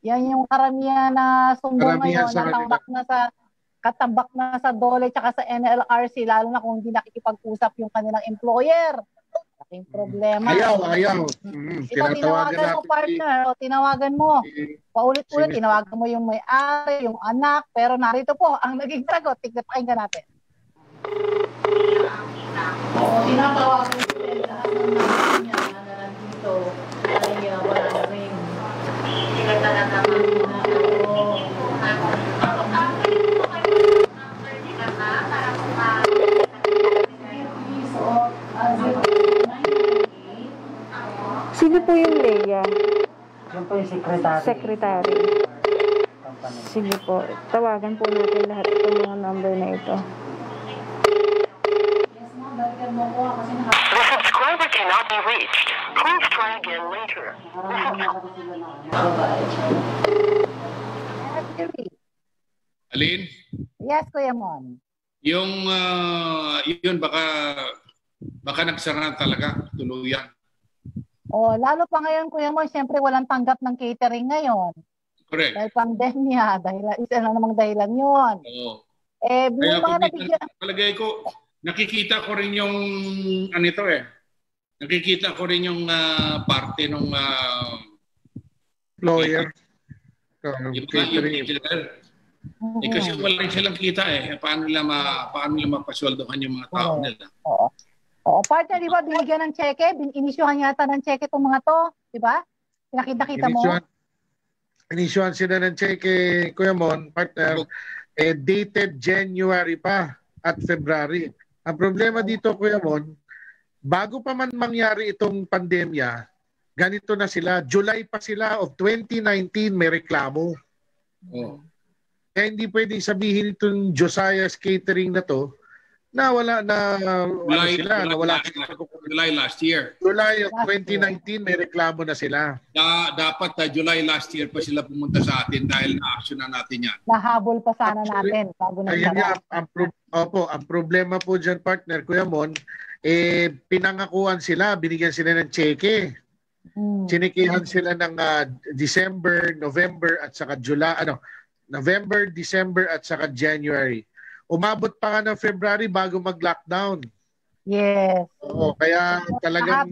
Yan yung karamihan na sumbong ngayon, natambak na sa katabak na sa Dole tsaka sa NLRC, lalo na kung hindi nakikipag-usap yung kanilang employer. Laking problema. Ayaw. Tinatawagan mo, partner. O, tinawagan mo. Paulit-ulit, tinawagan mo yung may-ari, yung anak. Pero narito po, ang naging sagot. Pakinggan natin. O, tinatawagan mo yung lahat ng natin niya na nandito ay wala na rin. Sino po yung Leia? Sino po yung secretary? Secretary. Sige po. Tawagan po natin lahat itong mga number na ito. Yes, ma'am. Balikan mo po kasi nakakita. The subscriber cannot be reached. Please try again later. Alin? Yes, Kuya Mon. Yung, yun, baka nagsara talaga. Tuluyan. Oh, lalo pa ngayon, Kuya Mon, siyempre walang tanggap ng catering ngayon. Correct. Dahil pandemya, isa lang namang dahilan yun. Oo. Eh, kaya palagay ko, nakikita ko rin yung, nakikita ko rin yung parte ng lawyer. Yung catering. Eh, kasi wala rin silang kita eh. Paano nila mapaswaldohan yung mga tao nila? Oo. O, partner, di ba, binigyan ng cheque? Inisyuhan yata ng cheque itong mga to, di ba? Nakita-kita mo? Inisyuhan sila ng cheque, Kuya Mon, partner, eh, dated January pa at February. Ang problema dito, Kuya Mon, bago pa man mangyari itong pandemya, ganito na sila, July pa sila of 2019 may reklamo. Oh. Kaya hindi pwedeng sabihin itong Josiah's Catering na to, na wala na July last year. July of 2019 may reklamo na sila. Dapat July last year pa sila pumunta sa atin dahil na-action na natin yan. Nahabol pa sana natin bago na sila. Opo, ang problema po dyan, partner, Kuya Mon, eh, pinangakuan sila, binigyan sila ng cheque. Sinikihan sila ng December, November at saka July, November, December at saka January. Umabot pa nga ng February bago mag-lockdown. Yes. Oo, kaya talagang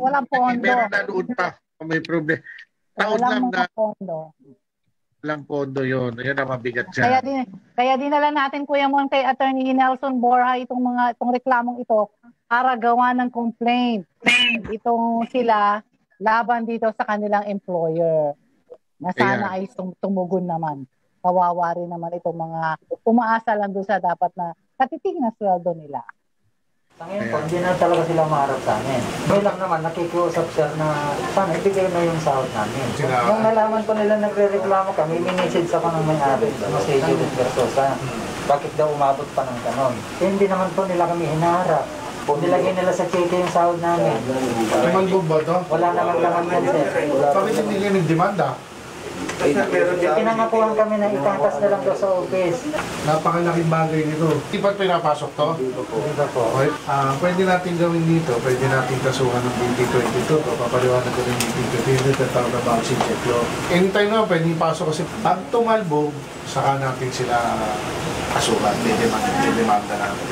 meron na noon pa. May problem. Taon lang na. Walang pondo yun. Ayan ang mabigat siya. Kaya dinala natin, Kuya Mon, kay Attorney Nelson Borhai itong reklamong ito para gawa ng complaint. Itong sila laban dito sa kanilang employer. Na sana ay tumugon naman. Kawawa rin naman itong mga umaasa lang doon sa dapat na katitig na sweldo nila. Sa ngayon po, hindi na talaga sila maharap sa amin. May lang naman, nakikiusap sir na sana ibigay na yung sahod namin. Yung nalaman po nila nagre-reklamo kami, minessage ako ng may-ari, si Jet Verzosa. Bakit daw umabot pa ng ganon? Hindi naman po nila kami hinaharap. Nilagay nila sa cheque yung sahod namin. Wala naman laman yan sir. Bakit hindi kayo nagdemanda? Pinangakuhan kami na itatas na lang doon sa office. Napakalaking bagay nito. Hindi pa pinapasok to? Dito po. Pwede natin gawin dito. Pwede natin kasuhan ng 2022. Papaliwanan ko ng 2022. Tatawag na bouncing check law. Anytime na, pwede ipasok kasi pag tumalbog, saka natin sila kasuhan. Didemanda natin.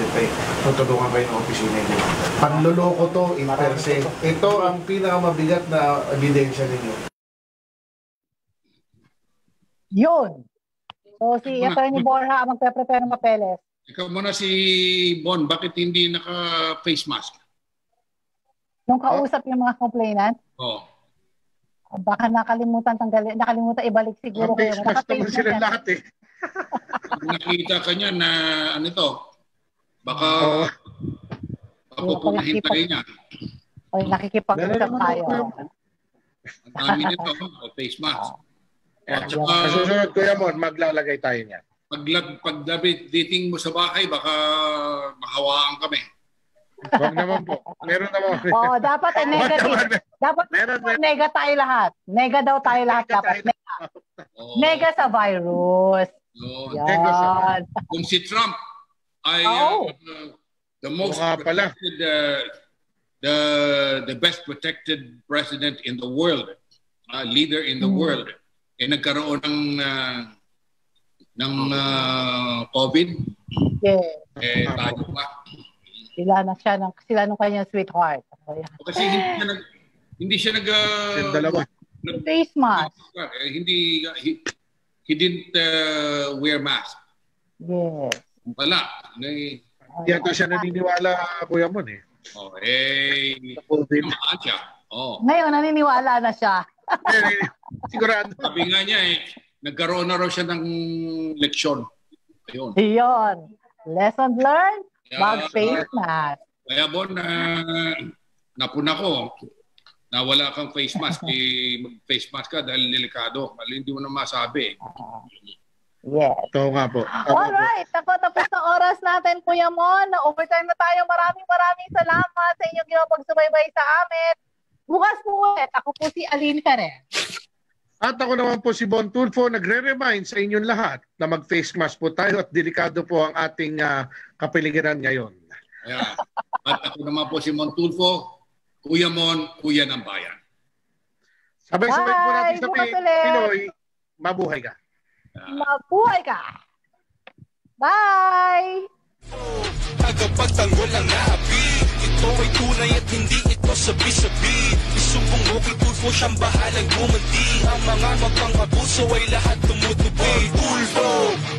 Tutulungan kayo ng opisina yung demanda. Panluloko to, in person. Ito ang pinakamabigat na ebidensya ninyo. Yun. So si Efreni Borja magpe-prepare ng papeles. Ikaw muna si Bon, bakit hindi naka-face mask? Nung kausap yung mga complainant? Oo. Baka nakalimutan tanggalin, nakalimutan ibalik siguro. Face mask naman sila lahat eh. Nakita ka niya na ano ito, baka papupunahin tayo niya. O nakikipag-usap tayo. Ang dami nito, face mask. At saka, susunod ko yan mo, maglalagay tayo niya. Pagdating mo sa bahay, baka mahawaan kami. Huwag naman po. Meron naman. Oo, dapat ay negative. Dapat nega tayo lahat. Nega daw tayo lahat. Dapat nega. Nega sa virus. Yan. Kung si Trump ay the most protected, the best protected president in the world, leader in the world, eh nagkaroon ng COVID Yes. Eh, bago pa. Sila na siya, sila nung kanyang sweetheart. O kasi hindi siya nag... Dalawa. Face mask. He didn't wear mask. Yes. Wala. Hindi ato siya naniniwala, Kuya Mon eh. Oh, eh. Namaan siya. Oh. Ngayon, naniniwala na siya. Sigurado. Sabi nga niya eh, nagkaroon na raw siya ng leksyon. Ayun. Ayun. Lesson learned? Mag-face mask. Kaya Bon, napuna ko na wala kang face mask. Mag-face mask ka dahil delikado. Hindi mo na masabi. Yes. Ito nga po. Alright. Tapos na oras natin, Kuya Mon. Overtime na tayo. Maraming salamat sa inyong ginapagsubaybay sa amin. Bukas po ulit. Ako po si Alvin Ferrer. At ako naman po si Bon Tulfo, nagre-remind sa inyong lahat na mag-face mask po tayo at delikado po ang ating kapaligiran ngayon. Yeah. At ako naman po si Mon Tulfo, Kuya Mon, Kuya ng Bayan. Sabay-sabay po natin sa Pinoy, mabuhay ka. Mabuhay ka! Bye! Tagapagtanggol ang nabi, ito ay tunay at hindi ito sabi-sabi. Isubong mo kay Tulfo, siyang bahalang gumanti. Ang mga magpang-abuso ay lahat tumutubi. Tulfo,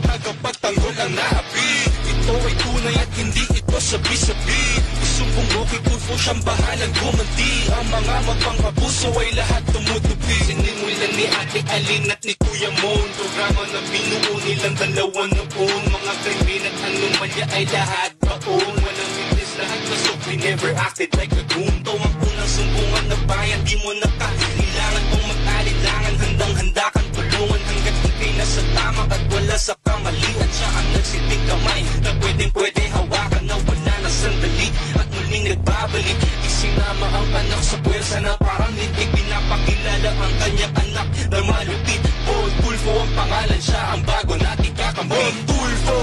tagapagtanggol ang nabi, ito ay tunay at hindi ito sabi-sabi. Isubong mo kay Tulfo, siyang bahalang gumanti. Ang mga magpang-abuso ay lahat tumutubi. Sinimulan ni Ate Alin at ni Kuya Mon, programa na binuo nilang dalawa noon. Mga krimen at anomalya ay lahat baon. Walang fitness, lahat masok, we never acted like a goon. Tawang unang sumbungan na bayan, di mo nakakailangan pong mag-alilangan. Handang-handa kang tulungan hanggat ikay nasa tama at wala sa kamalian. Siya ang nagsilbing kamay na pwedeng-pwede hawakan na wala na sandali at muling nagbabalik. Isinama ang anak sa pwersa na parang litig. Pinapakilala ang kanyang anak na malupit. Bon Tulfo ang pangalan, siya ang bago natin kakamay. Bon Tulfo,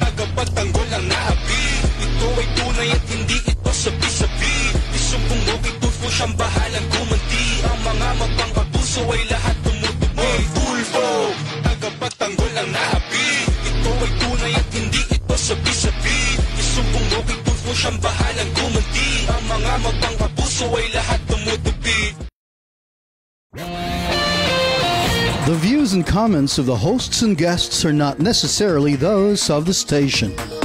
tagapagtanggol ang nabi, ito ay tunay at hindi ito sabi-sabi. Isumbong mo kay Tulfo, siyang bahalang gumanti. Ang mga magpang-abuso ay lahat tumutubo. Hey, Tulfo, tagapagtanggol ang nabi, ito ay tunay at hindi ito sabi-sabi. Isumbong mo kay Tulfo, siyang bahalang gumanti. Ang mga magpang-abuso ay lahat tumutubi. The views and comments of the hosts and guests are not necessarily those of the station.